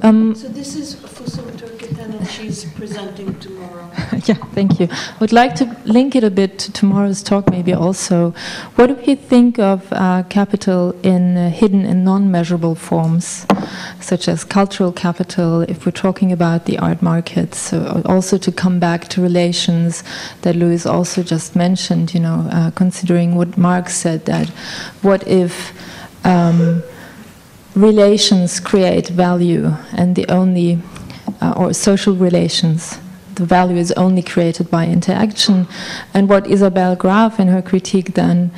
So this is Fosun Turkiten, and she's presenting tomorrow. Yeah, thank you. I would like to link it a bit to tomorrow's talk, maybe also. What do we think of capital in hidden and non-measurable forms, such as cultural capital, if we're talking about the art markets? So also to come back to relations that Louis also just mentioned, you know, considering what Marx said, that what if relations create value, and the only, or social relations, the value is only created by interaction. And what Isabel Graf in her critique then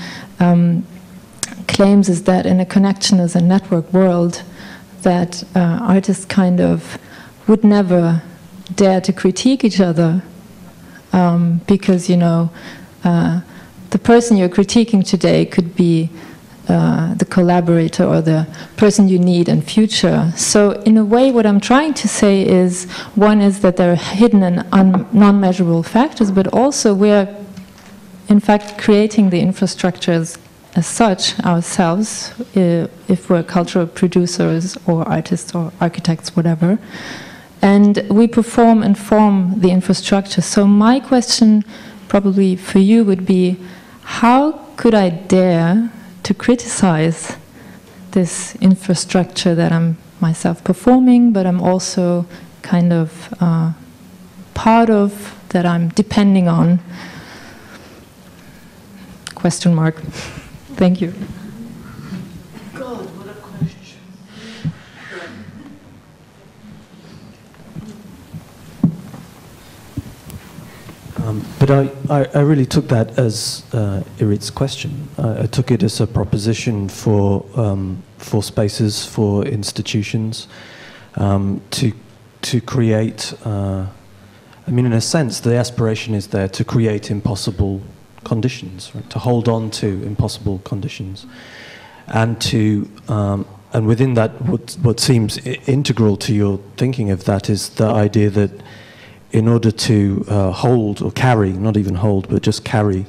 claims is that in a connectionist and network world, that artists kind of would never dare to critique each other, because, you know, the person you're critiquing today could be the collaborator or the person you need in future. So in a way what I'm trying to say is, one is that there are hidden and non-measurable factors, but also we're in fact creating the infrastructures as such ourselves, if we're cultural producers or artists or architects, whatever. And we perform and form the infrastructure. So my question probably for you would be, how could I dare to criticize this infrastructure that I'm myself performing, but I'm also kind of part of, that I'm depending on? Question mark. Thank you. God, what a question. But I really took that as Irit's question. I took it as a proposition for spaces, for institutions, to create. I mean, in a sense, the aspiration is there to create impossible conditions, right? To hold on to impossible conditions, and to and within that, what seems integral to your thinking of that is the idea that, in order to hold or carry, not even hold, but just carry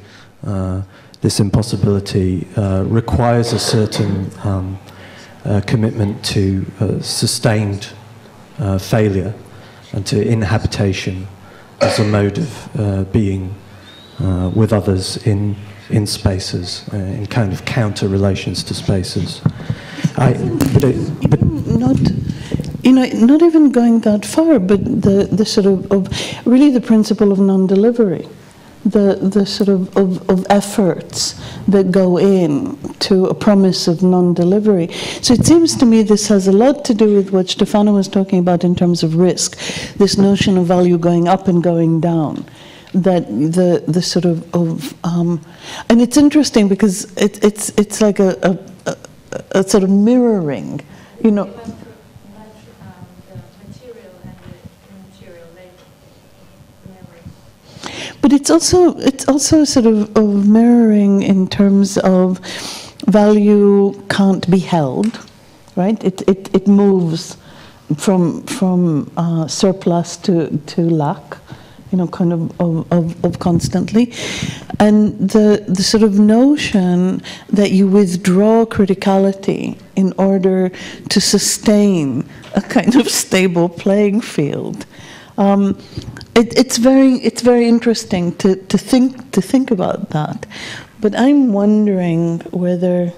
this impossibility, requires a certain commitment to sustained failure and to inhabitation as a mode of being with others in spaces, in kind of counter relations to spaces. You know, not even going that far, but the sort of really the principle of non-delivery, the sort of efforts that go in to a promise of non-delivery. So it seems to me this has a lot to do with what Stefano was talking about in terms of risk, this notion of value going up and going down. That the sort of and it's interesting because it's like a sort of mirroring, you know. But it's also sort of mirroring in terms of value can't be held, right? It moves from surplus to lack, you know, kind of constantly. And the sort of notion that you withdraw criticality in order to sustain a kind of stable playing field, it's very interesting to think about that. But I'm wondering whether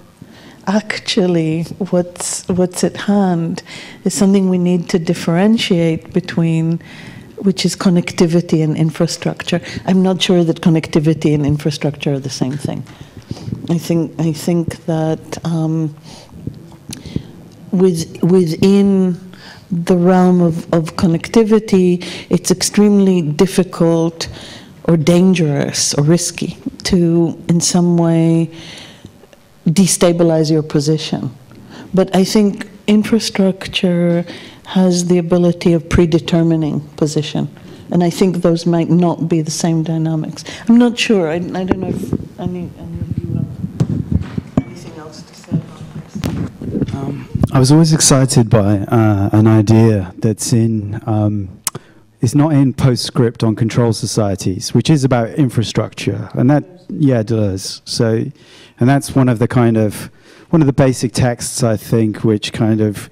actually what's at hand is something we need to differentiate between, which is connectivity and infrastructure. I'm not sure that connectivity and infrastructure are the same thing. I think that within the realm of connectivity, it's extremely difficult or dangerous or risky to in some way destabilize your position. But I think infrastructure has the ability of predetermining position. And I think those might not be the same dynamics. I'm not sure. I don't know if any of you have anything else to say about this. I was always excited by an idea that's in, it's not in Postscript on Control Societies, which is about infrastructure. And that, yeah, Deleuze. So, and that's one of the basic texts, I think, which kind of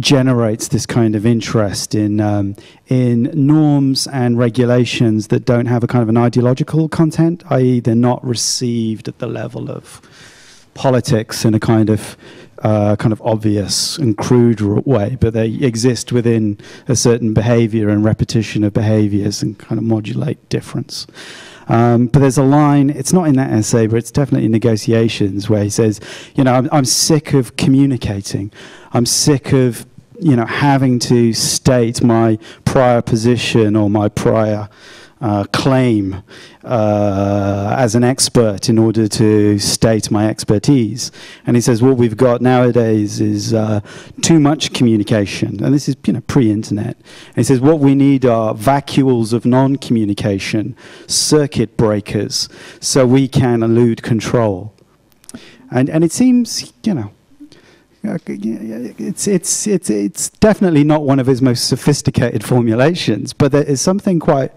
generates this kind of interest in norms and regulations that don't have a kind of an ideological content, i.e. they're not received at the level of politics in a kind of obvious and crude way, but they exist within a certain behavior and repetition of behaviors and kind of modulate difference. But there's a line, it's not in that essay, but it's definitely in Negotiations, where he says, you know, I'm sick of communicating. I'm sick of, you know, having to state my prior position or my prior claim as an expert in order to state my expertise. And he says, what we've got nowadays is too much communication. And this is, you know, pre-internet. And he says, what we need are vacuoles of non-communication, circuit breakers, so we can elude control. And it seems, you know, it's definitely not one of his most sophisticated formulations, but there is something quite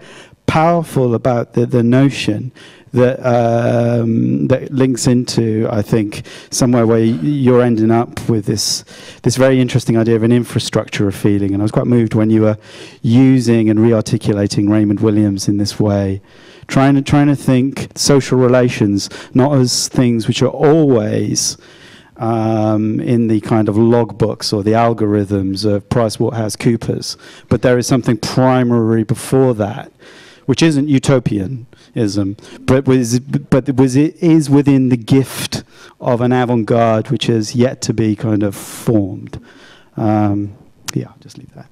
powerful about the notion that that links into, I think, somewhere where you're ending up with this very interesting idea of an infrastructure of feeling. And I was quite moved when you were using and re-articulating Raymond Williams in this way, trying to think social relations not as things which are always in the kind of logbooks or the algorithms of PricewaterhouseCoopers, but there is something primary before that, which isn't utopianism, but it is within the gift of an avant-garde which is yet to be kind of formed. Yeah, just leave that.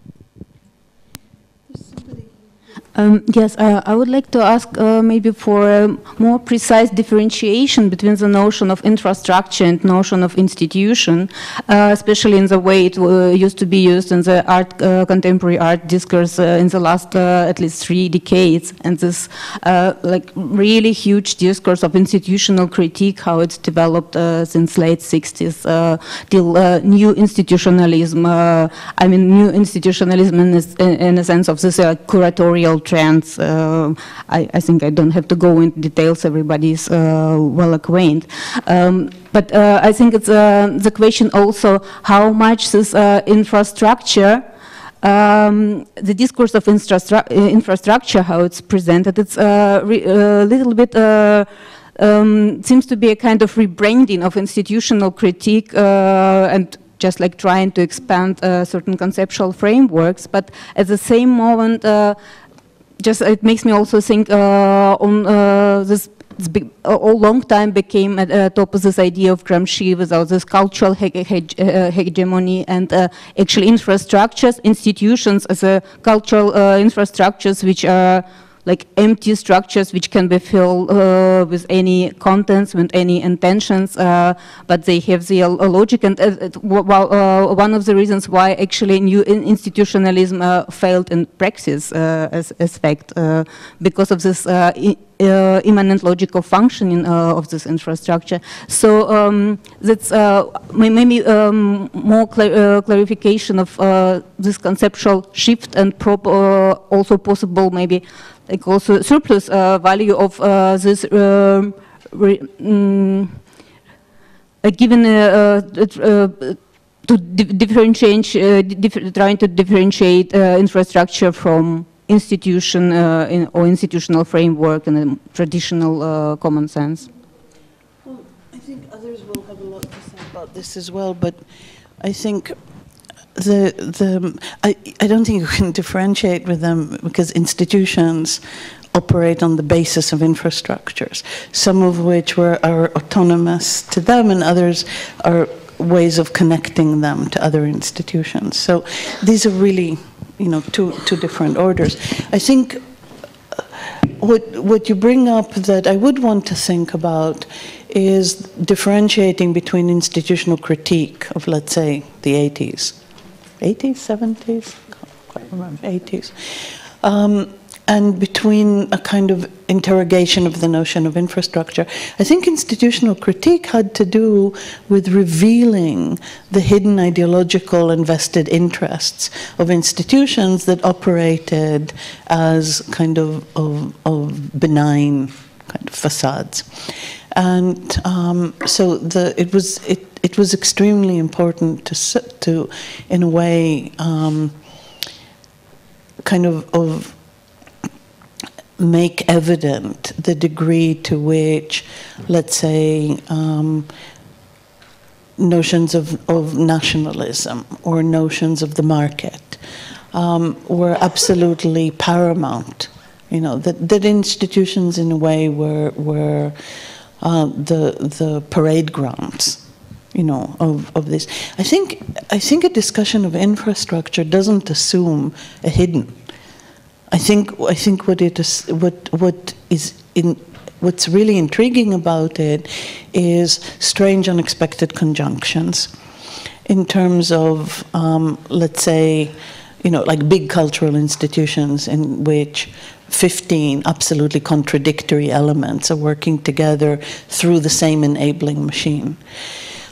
Yes, I would like to ask maybe for a more precise differentiation between the notion of infrastructure and notion of institution, especially in the way it used to be used in the art, contemporary art discourse in the last at least 3 decades, and this like really huge discourse of institutional critique, how it's developed since late 60s till new institutionalism. I mean, new institutionalism in a sense of this curatorial trends. I think I don't have to go into details, everybody's well acquainted. But I think it's the question also how much this infrastructure, the discourse of infrastructure, how it's presented, it's a little bit seems to be a kind of rebranding of institutional critique and just like trying to expand certain conceptual frameworks, but at the same moment just it makes me also think on this all long time became at top of this idea of Gramsci without this cultural hegemony and actually infrastructures, institutions as a cultural infrastructures which are like empty structures which can be filled with any contents, with any intentions, but they have their logic. And one of the reasons why actually new institutionalism failed in praxis as fact, because of this immanent logical functioning of this infrastructure. So that's maybe more clarification of this conceptual shift and also possible maybe like also surplus value of this given to differentiate, trying to differentiate infrastructure from institution or institutional framework in a traditional common sense. Well, I think others will have a lot to say about this as well, but I think I don't think you can differentiate with them because institutions operate on the basis of infrastructures, some of which are autonomous to them and others are ways of connecting them to other institutions. So these are really, you know, two different orders. I think what you bring up that I would want to think about is differentiating between institutional critique of, let's say, the 80s. 80s, 70s? Can't remember. 80s. And between a kind of interrogation of the notion of infrastructure. I think institutional critique had to do with revealing the hidden ideological and vested interests of institutions that operated as kind of benign kind of facades. And so it was extremely important to in a way, kind of make evident the degree to which, let's say, notions of nationalism or notions of the market were absolutely paramount. You know, that institutions in a way were the parade grounds, you know, of this. I think a discussion of infrastructure doesn't assume a hidden. I think what's really intriguing about it is strange, unexpected conjunctions, in terms of let's say, you know, like big cultural institutions in which 15 absolutely contradictory elements are working together through the same enabling machine.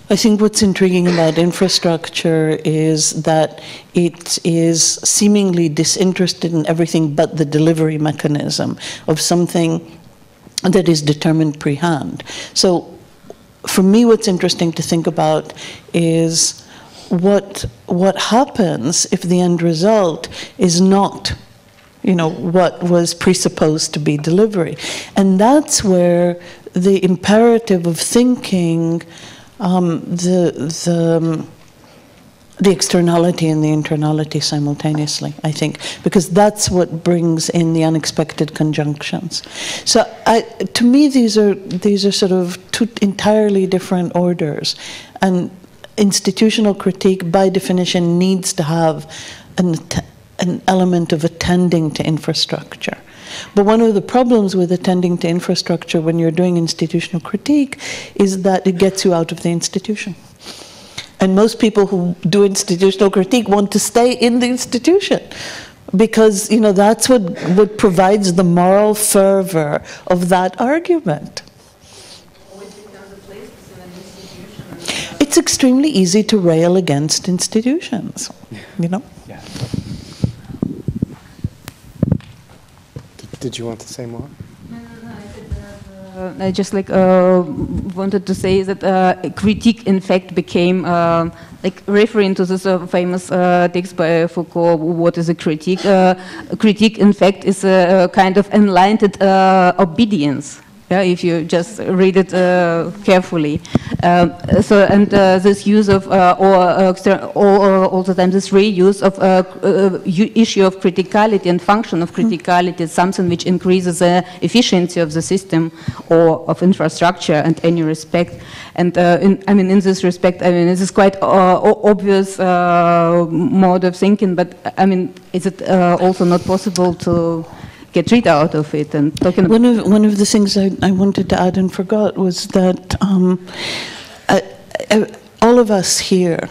I think what's intriguing about infrastructure is that it is seemingly disinterested in everything but the delivery mechanism of something that is determined pre-hand. So for me, what's interesting to think about is what happens if the end result is not, you know, what was presupposed to be delivery. And that's where the imperative of thinking the externality and the internality simultaneously, I think, because that's what brings in the unexpected conjunctions. So, to me, these are sort of two entirely different orders, and institutional critique, by definition, needs to have an element of attending to infrastructure. But one of the problems with attending to infrastructure when you're doing institutional critique is that it gets you out of the institution. And most people who do institutional critique want to stay in the institution because, you know, that's what provides the moral fervor of that argument. It's extremely easy to rail against institutions, you know? Yeah. Did you want to say more? No, I just like wanted to say that critique, in fact, became like referring to this famous text by Foucault. What is a critique? Critique, in fact, is a kind of enlightened obedience. Yeah, if you just read it carefully. So, and this use of or all the time this reuse of issue of criticality and function of criticality is something which increases the efficiency of the system or of infrastructure in any respect. And I mean, in this respect, I mean, this is quite obvious mode of thinking. But I mean, is it also not possible to get rid out of it? And talking about one of the things I wanted to add and forgot was that all of us here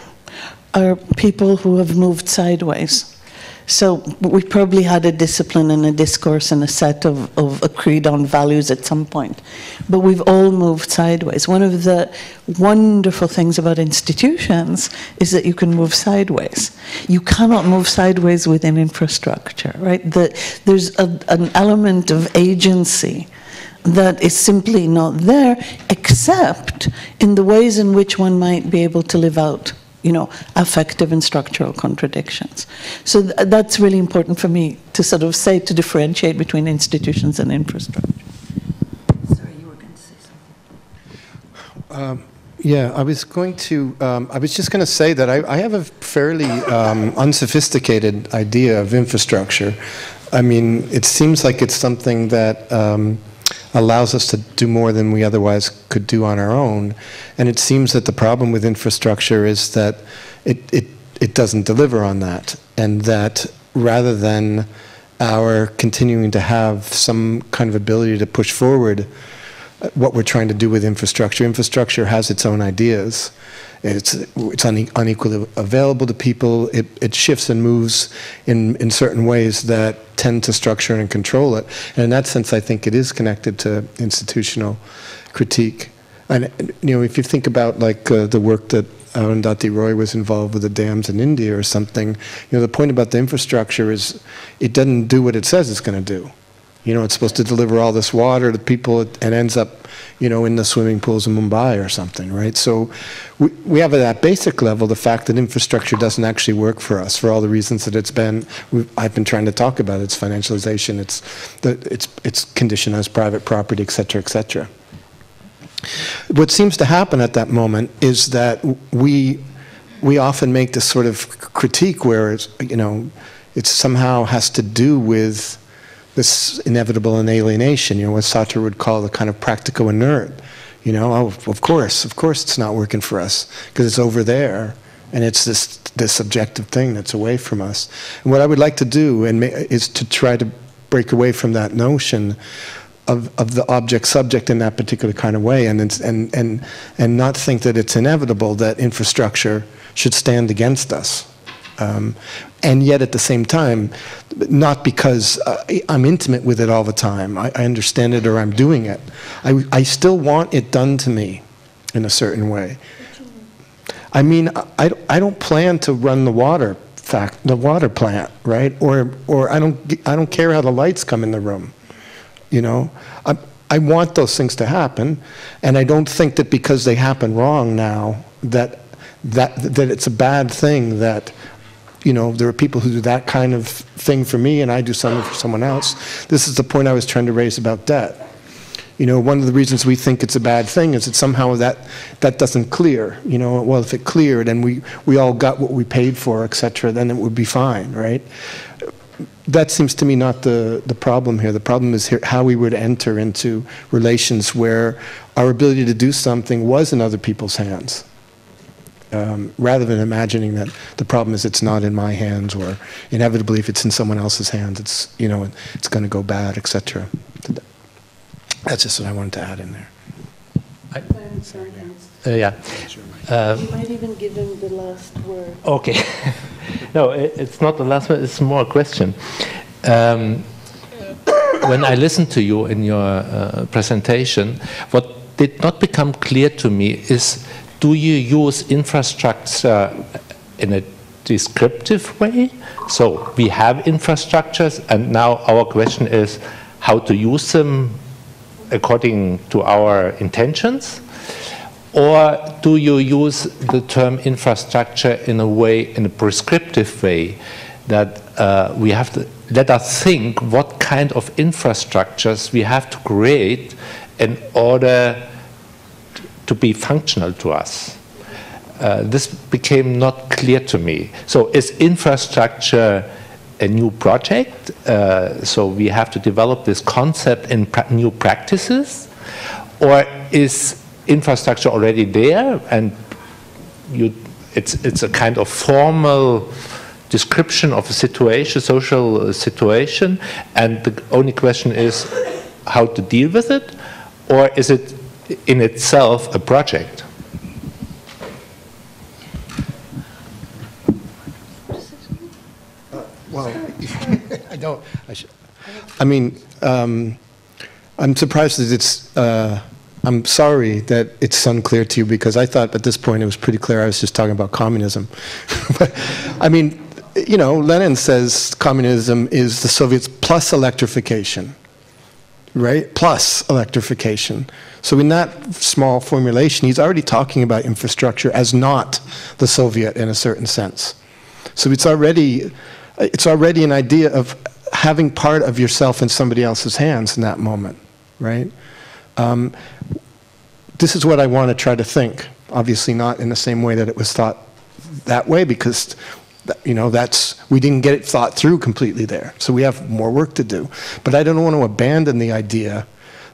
are people who have moved sideways So we probably had a discipline and a discourse and a set of agreed on values at some point. But we've all moved sideways. One of the wonderful things about institutions is that you can move sideways. You cannot move sideways within infrastructure, right? There's an element of agency that is simply not there, except in the ways in which one might be able to live out, you know, affective and structural contradictions. So that's really important for me to sort of say, to differentiate between institutions and infrastructure. Sorry, you were going to say something. Yeah, I was just going to say that I have a fairly unsophisticated idea of infrastructure. I mean, it seems like it's something that allows us to do more than we otherwise could do on our own. And it seems that the problem with infrastructure is that it doesn't deliver on that. And that rather than our continuing to have some kind of ability to push forward what we're trying to do with infrastructure, infrastructure has its own ideas. It's unequally available to people. It shifts and moves in certain ways that tend to structure and control it. And in that sense, I think it is connected to institutional critique. And you know, if you think about like the work that Arundhati Roy was involved with the dams in India or something, you know, the point about the infrastructure is it doesn't do what it says it's going to do. You know, it's supposed to deliver all this water to people and ends up, you know, in the swimming pools in Mumbai or something, right? So we have at that basic level the fact that infrastructure doesn't actually work for us for all the reasons that it's been, I've been trying to talk about. It's financialization, it's conditioned as private property, et cetera, et cetera. What seems to happen at that moment is that we often make this sort of critique where, it's, you know, it somehow has to do with this inevitable alienation, you know, what Sartre would call the kind of practical inert. You know, oh, of course it's not working for us, because it's over there, and it's this subjective thing that's away from us. And what I would like to do is to try to break away from that notion of the object-subject in that particular kind of way, and not think that it's inevitable that infrastructure should stand against us. And yet at the same time, not because I'm intimate with it all the time, I understand it or I'm doing it. I still want it done to me in a certain way. I mean, I don't plan to run the water plant, right? Or I don't care how the lights come in the room, you know? I want those things to happen, and I don't think that because they happen wrong now that it's a bad thing that, you know, there are people who do that kind of thing for me and I do something for someone else. This is the point I was trying to raise about debt. You know, one of the reasons we think it's a bad thing is that somehow that doesn't clear. You know, well, if it cleared and we all got what we paid for, et cetera, then it would be fine, right? That seems to me not the problem here. The problem is here, how we would enter into relations where our ability to do something was in other people's hands. Rather than imagining that the problem is it's not in my hands, or inevitably if it's in someone else's hands, it's, you know, it's going to go bad, etc. That's just what I wanted to add in there. You might even give him the last word. Okay. No, it's not the last word. It's more a question. When I listened to you in your presentation, what did not become clear to me is, do you use infrastructure in a descriptive way? So we have infrastructures, and now our question is how to use them according to our intentions? Or do you use the term infrastructure in a way, in a prescriptive way, that we have to let us think what kind of infrastructures we have to create in order to be functional to us? This became not clear to me. So is infrastructure a new project? So we have to develop this concept in new practices? Or is infrastructure already there and it's a kind of formal description of a situation, social situation, and the only question is how to deal with it? Or is it in itself a project? Well, I don't. I'm surprised that it's. I'm sorry that it's unclear to you, because I thought at this point it was pretty clear I was just talking about communism. But, I mean, you know, Lenin says communism is the Soviets plus electrification, right? Plus electrification. So in that small formulation, he's already talking about infrastructure as not the Soviet in a certain sense. So it's already an idea of having part of yourself in somebody else's hands in that moment, right? This is what I want to try to think. Obviously not in the same way that it was thought that way, because you know, we didn't get it thought through completely there. So we have more work to do. But I don't want to abandon the idea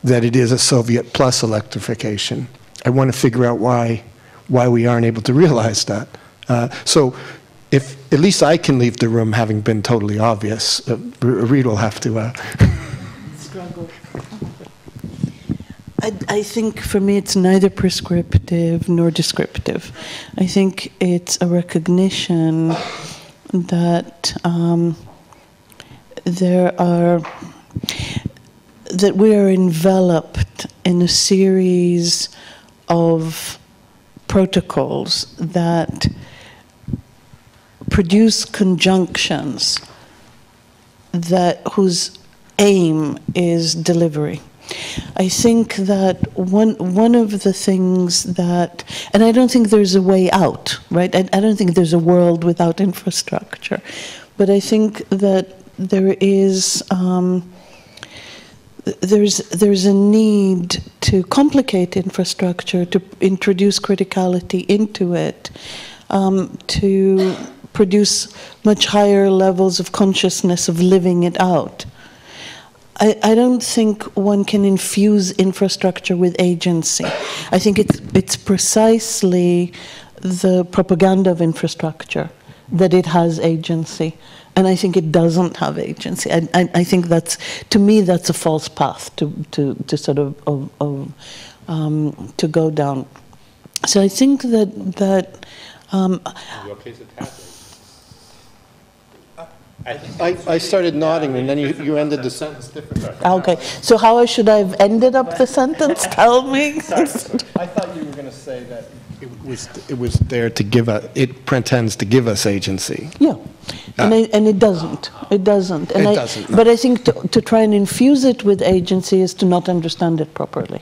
that it is a Soviet plus electrification. I want to figure out why we aren't able to realize that. So if at least I can leave the room having been totally obvious, Reid will have to struggle. I think for me it's neither prescriptive nor descriptive. I think it's a recognition that that we are enveloped in a series of protocols that produce conjunctions whose aim is delivery. I think that one of the things that, and I don't think there's a way out, right? I don't think there's a world without infrastructure, but I think that there is there's a need to complicate infrastructure, to introduce criticality into it, to produce much higher levels of consciousness of living it out. I don't think one can infuse infrastructure with agency. I think it's precisely the propaganda of infrastructure that it has agency, and I think it doesn't have agency. I think that's, to me, that's a false path to sort of to go down. So I think that. In your case, it happens. I started nodding, and then you ended the sentence differently. Okay, so how should I have ended up the sentence? Tell me. Sorry. I thought you were going to say that it was there to give us. It pretends to give us agency. Yeah, and it doesn't. It doesn't. And it doesn't. No. But I think to try and infuse it with agency is to not understand it properly.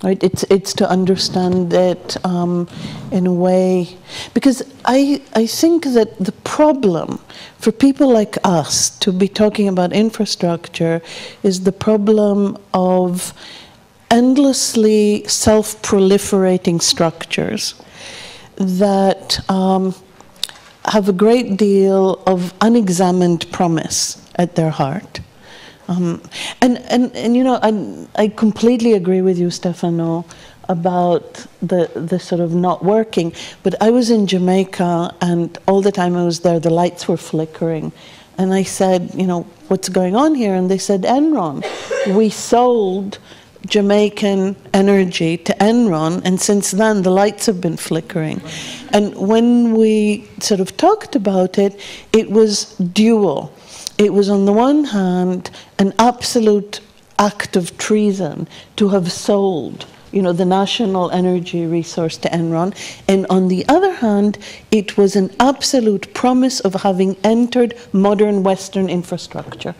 Right? It's to understand it in a way, because I think that the problem for people like us to be talking about infrastructure is the problem of endlessly self-proliferating structures that have a great deal of unexamined promise at their heart. And you know, I completely agree with you, Stefano, about the sort of not working. But I was in Jamaica, and all the time I was there, the lights were flickering. And I said, you know, what's going on here? And they said, Enron. We sold Jamaican energy to Enron, and since then the lights have been flickering. And when we sort of talked about it, it was dual. It was, on the one hand, an absolute act of treason to have sold, you know, the national energy resource to Enron, and on the other hand, it was an absolute promise of having entered modern Western infrastructure.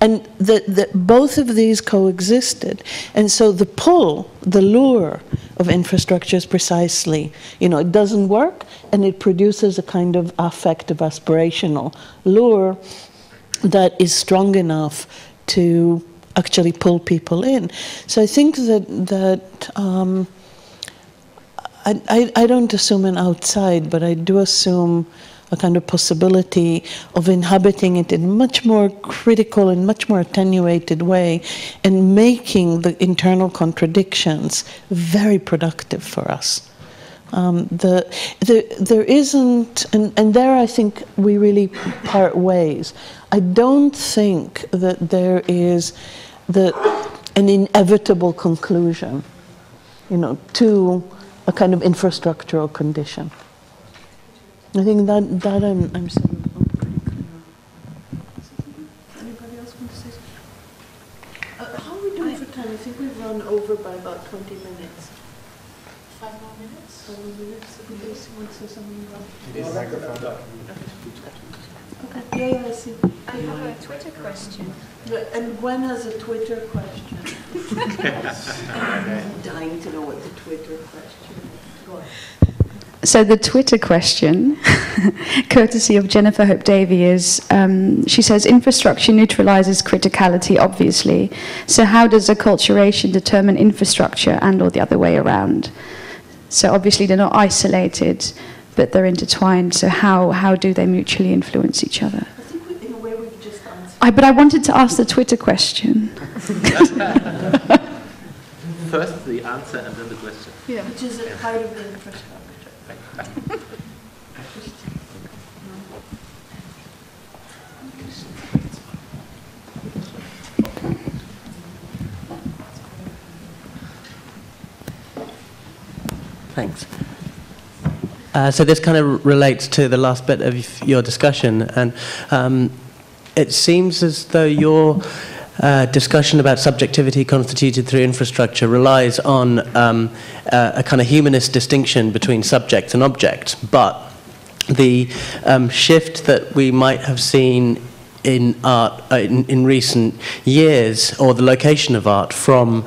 And that both of these coexisted. And so the pull, the lure of infrastructure is precisely, you know, it doesn't work, and it produces a kind of affective, aspirational lure that is strong enough to actually pull people in. So I think that I don't assume an outside, but I do assume a kind of possibility of inhabiting it in a much more critical and much more attenuated way, and making the internal contradictions very productive for us. There isn't, and there I think we really part ways. I don't think that there is an inevitable conclusion, you know, to a kind of infrastructural condition. I think that I'm saying. over by about 20 minutes. 5 more minutes? 5 more minutes. Please, you want to say something about it? It is microphone. Okay. Yeah, I see. I have a Twitter question. And Gwen has a Twitter question. I'm dying to know what the Twitter question is. Go on. So the Twitter question, courtesy of Jennifer Hope Davy, is, she says, infrastructure neutralizes criticality, obviously. So how does acculturation determine infrastructure and or the other way around? So obviously they're not isolated, but they're intertwined. So how do they mutually influence each other? I think we, in a way, we've just answered. But I wanted to ask the Twitter question. First the answer and then the question. Yeah. Which is a part of the infrastructure. Thanks. So this kind of relates to the last bit of your discussion, and it seems as though your discussion about subjectivity constituted through infrastructure relies on a kind of humanist distinction between subject and object, but the shift that we might have seen in art in recent years, or the location of art from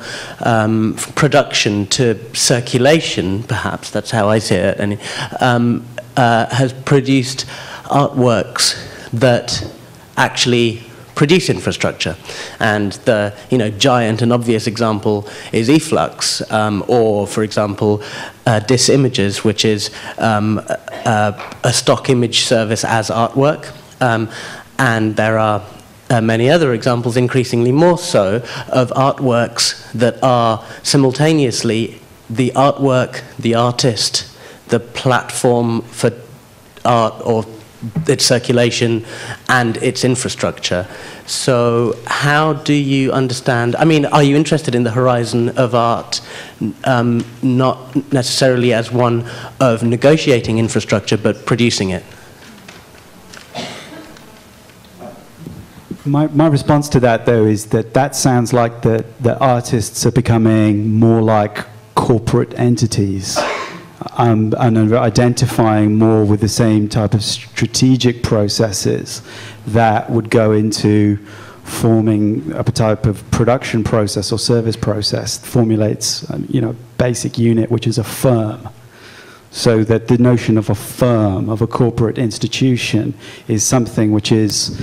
production to circulation, perhaps, that's how I see it, and, has produced artworks that actually produce infrastructure. And the giant and obvious example is e-flux, or for example DIS Images, which is a stock image service as artwork, and there are many other examples, increasingly more so, of artworks that are simultaneously the artwork, the artist, the platform for art or its circulation, and its infrastructure. So how do you understand, I mean, are you interested in the horizon of art, not necessarily as one of negotiating infrastructure, but producing it? My response to that, though, is that that sounds like the artists are becoming more like corporate entities. And identifying more with the same type of strategic processes that would go into forming a type of production process or service process that formulates, basic unit, which is a firm. So that the notion of a firm, of a corporate institution, is something which is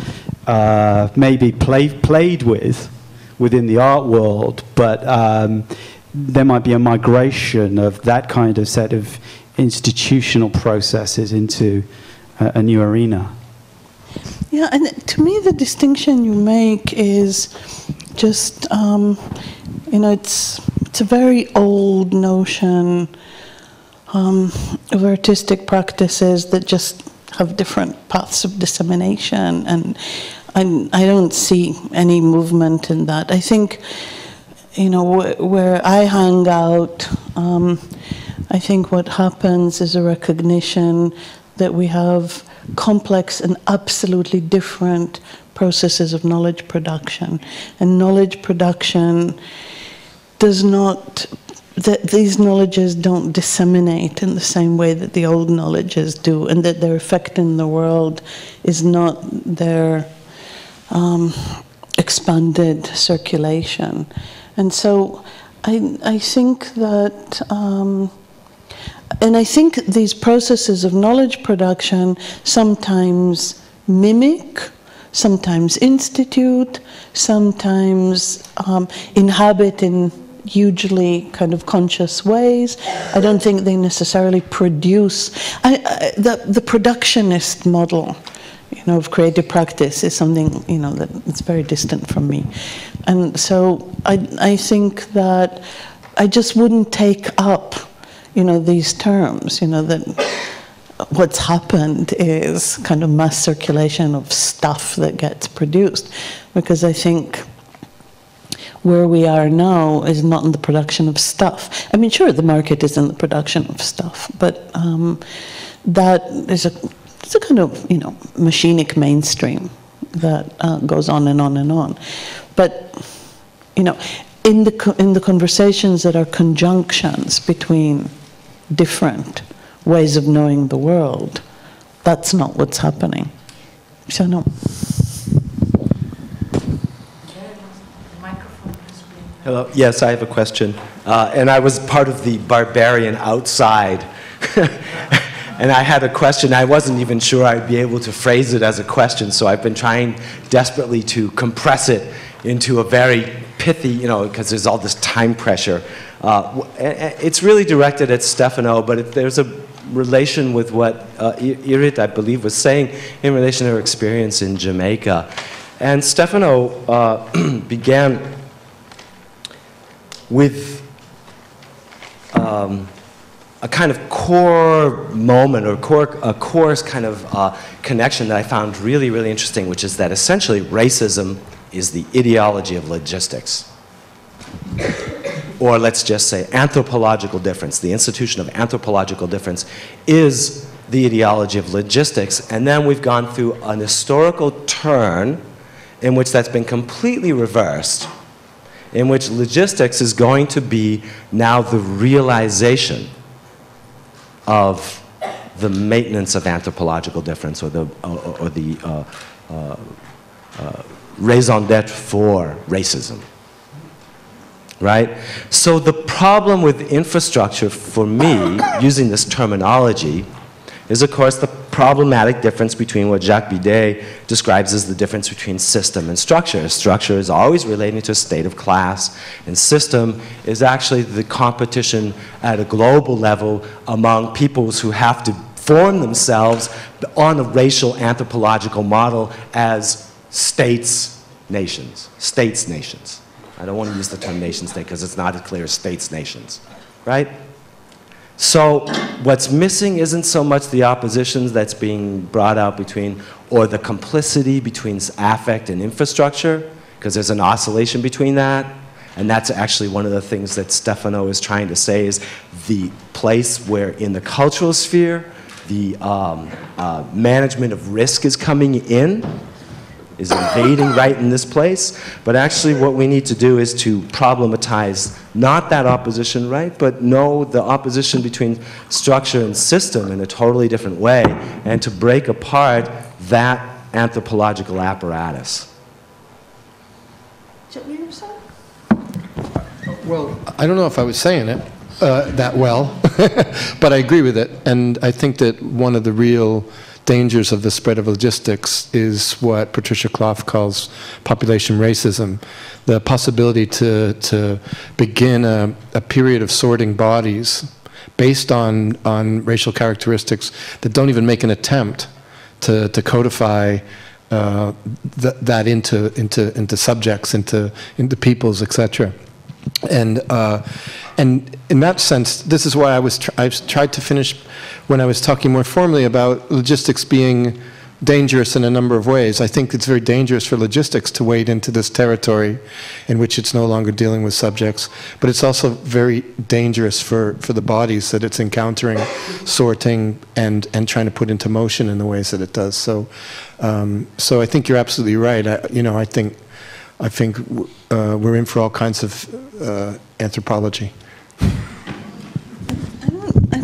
maybe played with within the art world, but there might be a migration of that kind of set of institutional processes into a new arena. Yeah, and to me the distinction you make is just, it's a very old notion of artistic practices that just have different paths of dissemination, and I don't see any movement in that. I think where I hang out, I think what happens is a recognition that we have complex and absolutely different processes of knowledge production. And knowledge production does not, these knowledges don't disseminate in the same way that the old knowledges do, and that their effect in the world is not their expanded circulation. And so I think that, and I think these processes of knowledge production sometimes mimic, sometimes institute, sometimes inhabit in hugely kind of conscious ways. I don't think they necessarily produce. The productionist model, of creative practice is something, that it's very distant from me. And so I think that I just wouldn't take up, these terms, that what's happened is kind of mass circulation of stuff that gets produced, because I think where we are now is not in the production of stuff. I mean, sure, the market is in the production of stuff, but that is it's a kind of, machinic mainstream that goes on and on and on. But, in the conversations that are conjunctions between different ways of knowing the world, that's not what's happening. So no. Hello. Yes, I have a question. And I was part of the barbarian outside. And I had a question. I wasn't even sure I'd be able to phrase it as a question, so I've been trying desperately to compress it into a very pithy, you know, because there's all this time pressure. It's really directed at Stefano, but there's a relation with what Irit, I believe, was saying in relation to her experience in Jamaica. And Stefano began with a kind of core moment, or a core kind of connection that I found really, really interesting, which is that essentially racism is the ideology of logistics. Or let's just say anthropological difference, the institution of anthropological difference is the ideology of logistics. And then we've gone through an historical turn in which that's been completely reversed, in which logistics is going to be now the realization of the maintenance of anthropological difference, or the raison d'etre for racism. Right? So the problem with infrastructure, for me, using this terminology, is of course the problematic difference between what Jacques Bidet describes as the difference between system and structure. Structure is always relating to a state of class, and system is actually the competition at a global level among peoples who have to form themselves on a racial anthropological model as states, nations. States, nations. I don't want to use the term nation state because it's not as clear as states, nations, right? So what's missing isn't so much the oppositions that's being brought out between, or the complicity between affect and infrastructure, because there's an oscillation between that. And that's actually one of the things that Stefano is trying to say, is the place where in the cultural sphere, the management of risk is coming in, is invading right in this place. But actually what we need to do is to problematize not that opposition, right, but know the opposition between structure and system in a totally different way, and to break apart that anthropological apparatus. Well, I don't know if I was saying it that well, but I agree with it. And I think that one of the real dangers of the spread of logistics is what Patricia Clough calls population racism, the possibility to begin a period of sorting bodies based on racial characteristics that don't even make an attempt to codify that into subjects, into peoples, etc. And in that sense, this is why I've tried to finish when I was talking more formally about logistics being dangerous in a number of ways. I think it's very dangerous for logistics to wade into this territory in which it's no longer dealing with subjects, but it's also very dangerous for the bodies that it's encountering, sorting, and trying to put into motion in the ways that it does. So, so I think you're absolutely right. I think we're in for all kinds of anthropology. I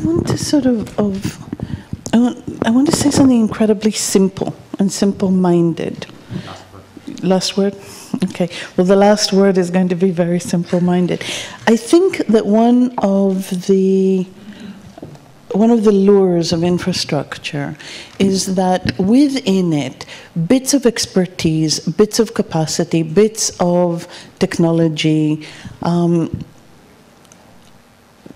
want to say something incredibly simple and simple-minded. Last word? Okay. Well, the last word is going to be very simple-minded. I think that one of the lures of infrastructure is that within it, bits of expertise, bits of capacity, bits of technology,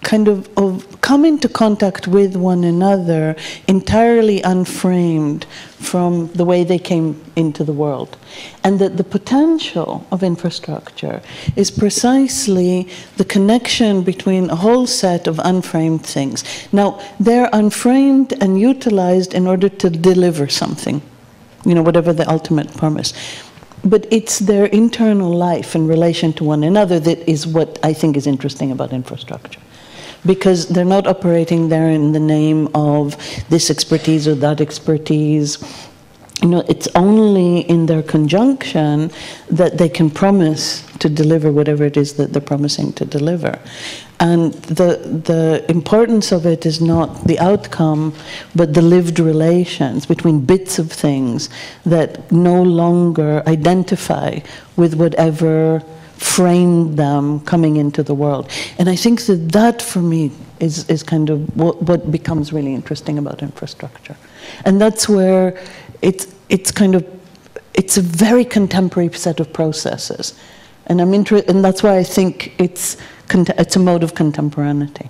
come into contact with one another entirely unframed from the way they came into the world. And that the potential of infrastructure is precisely the connection between a whole set of unframed things. Now, they're unframed and utilized in order to deliver something, you know, whatever the ultimate promise. But it's their internal life in relation to one another that is what I think is interesting about infrastructure. Because they're not operating there in the name of this expertise or that expertise. You know, it's only in their conjunction that they can promise to deliver whatever it is that they're promising to deliver. And the importance of it is not the outcome, but the lived relations between bits of things that no longer identify with whatever framed them coming into the world. And I think that that, for me, is kind of what becomes really interesting about infrastructure. And that's where it's kind of, it's a very contemporary set of processes. And I'm interested, and that's why I think it's a mode of contemporaneity.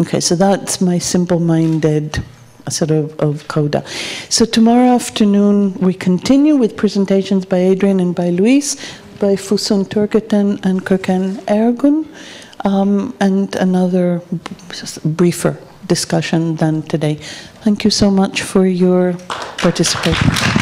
Okay, so that's my simple-minded sort of coda. So tomorrow afternoon we continue with presentations by Adrian and by Luis, by Fusun Turkatan and Köken Ergun, and another briefer discussion than today. Thank you so much for your participation.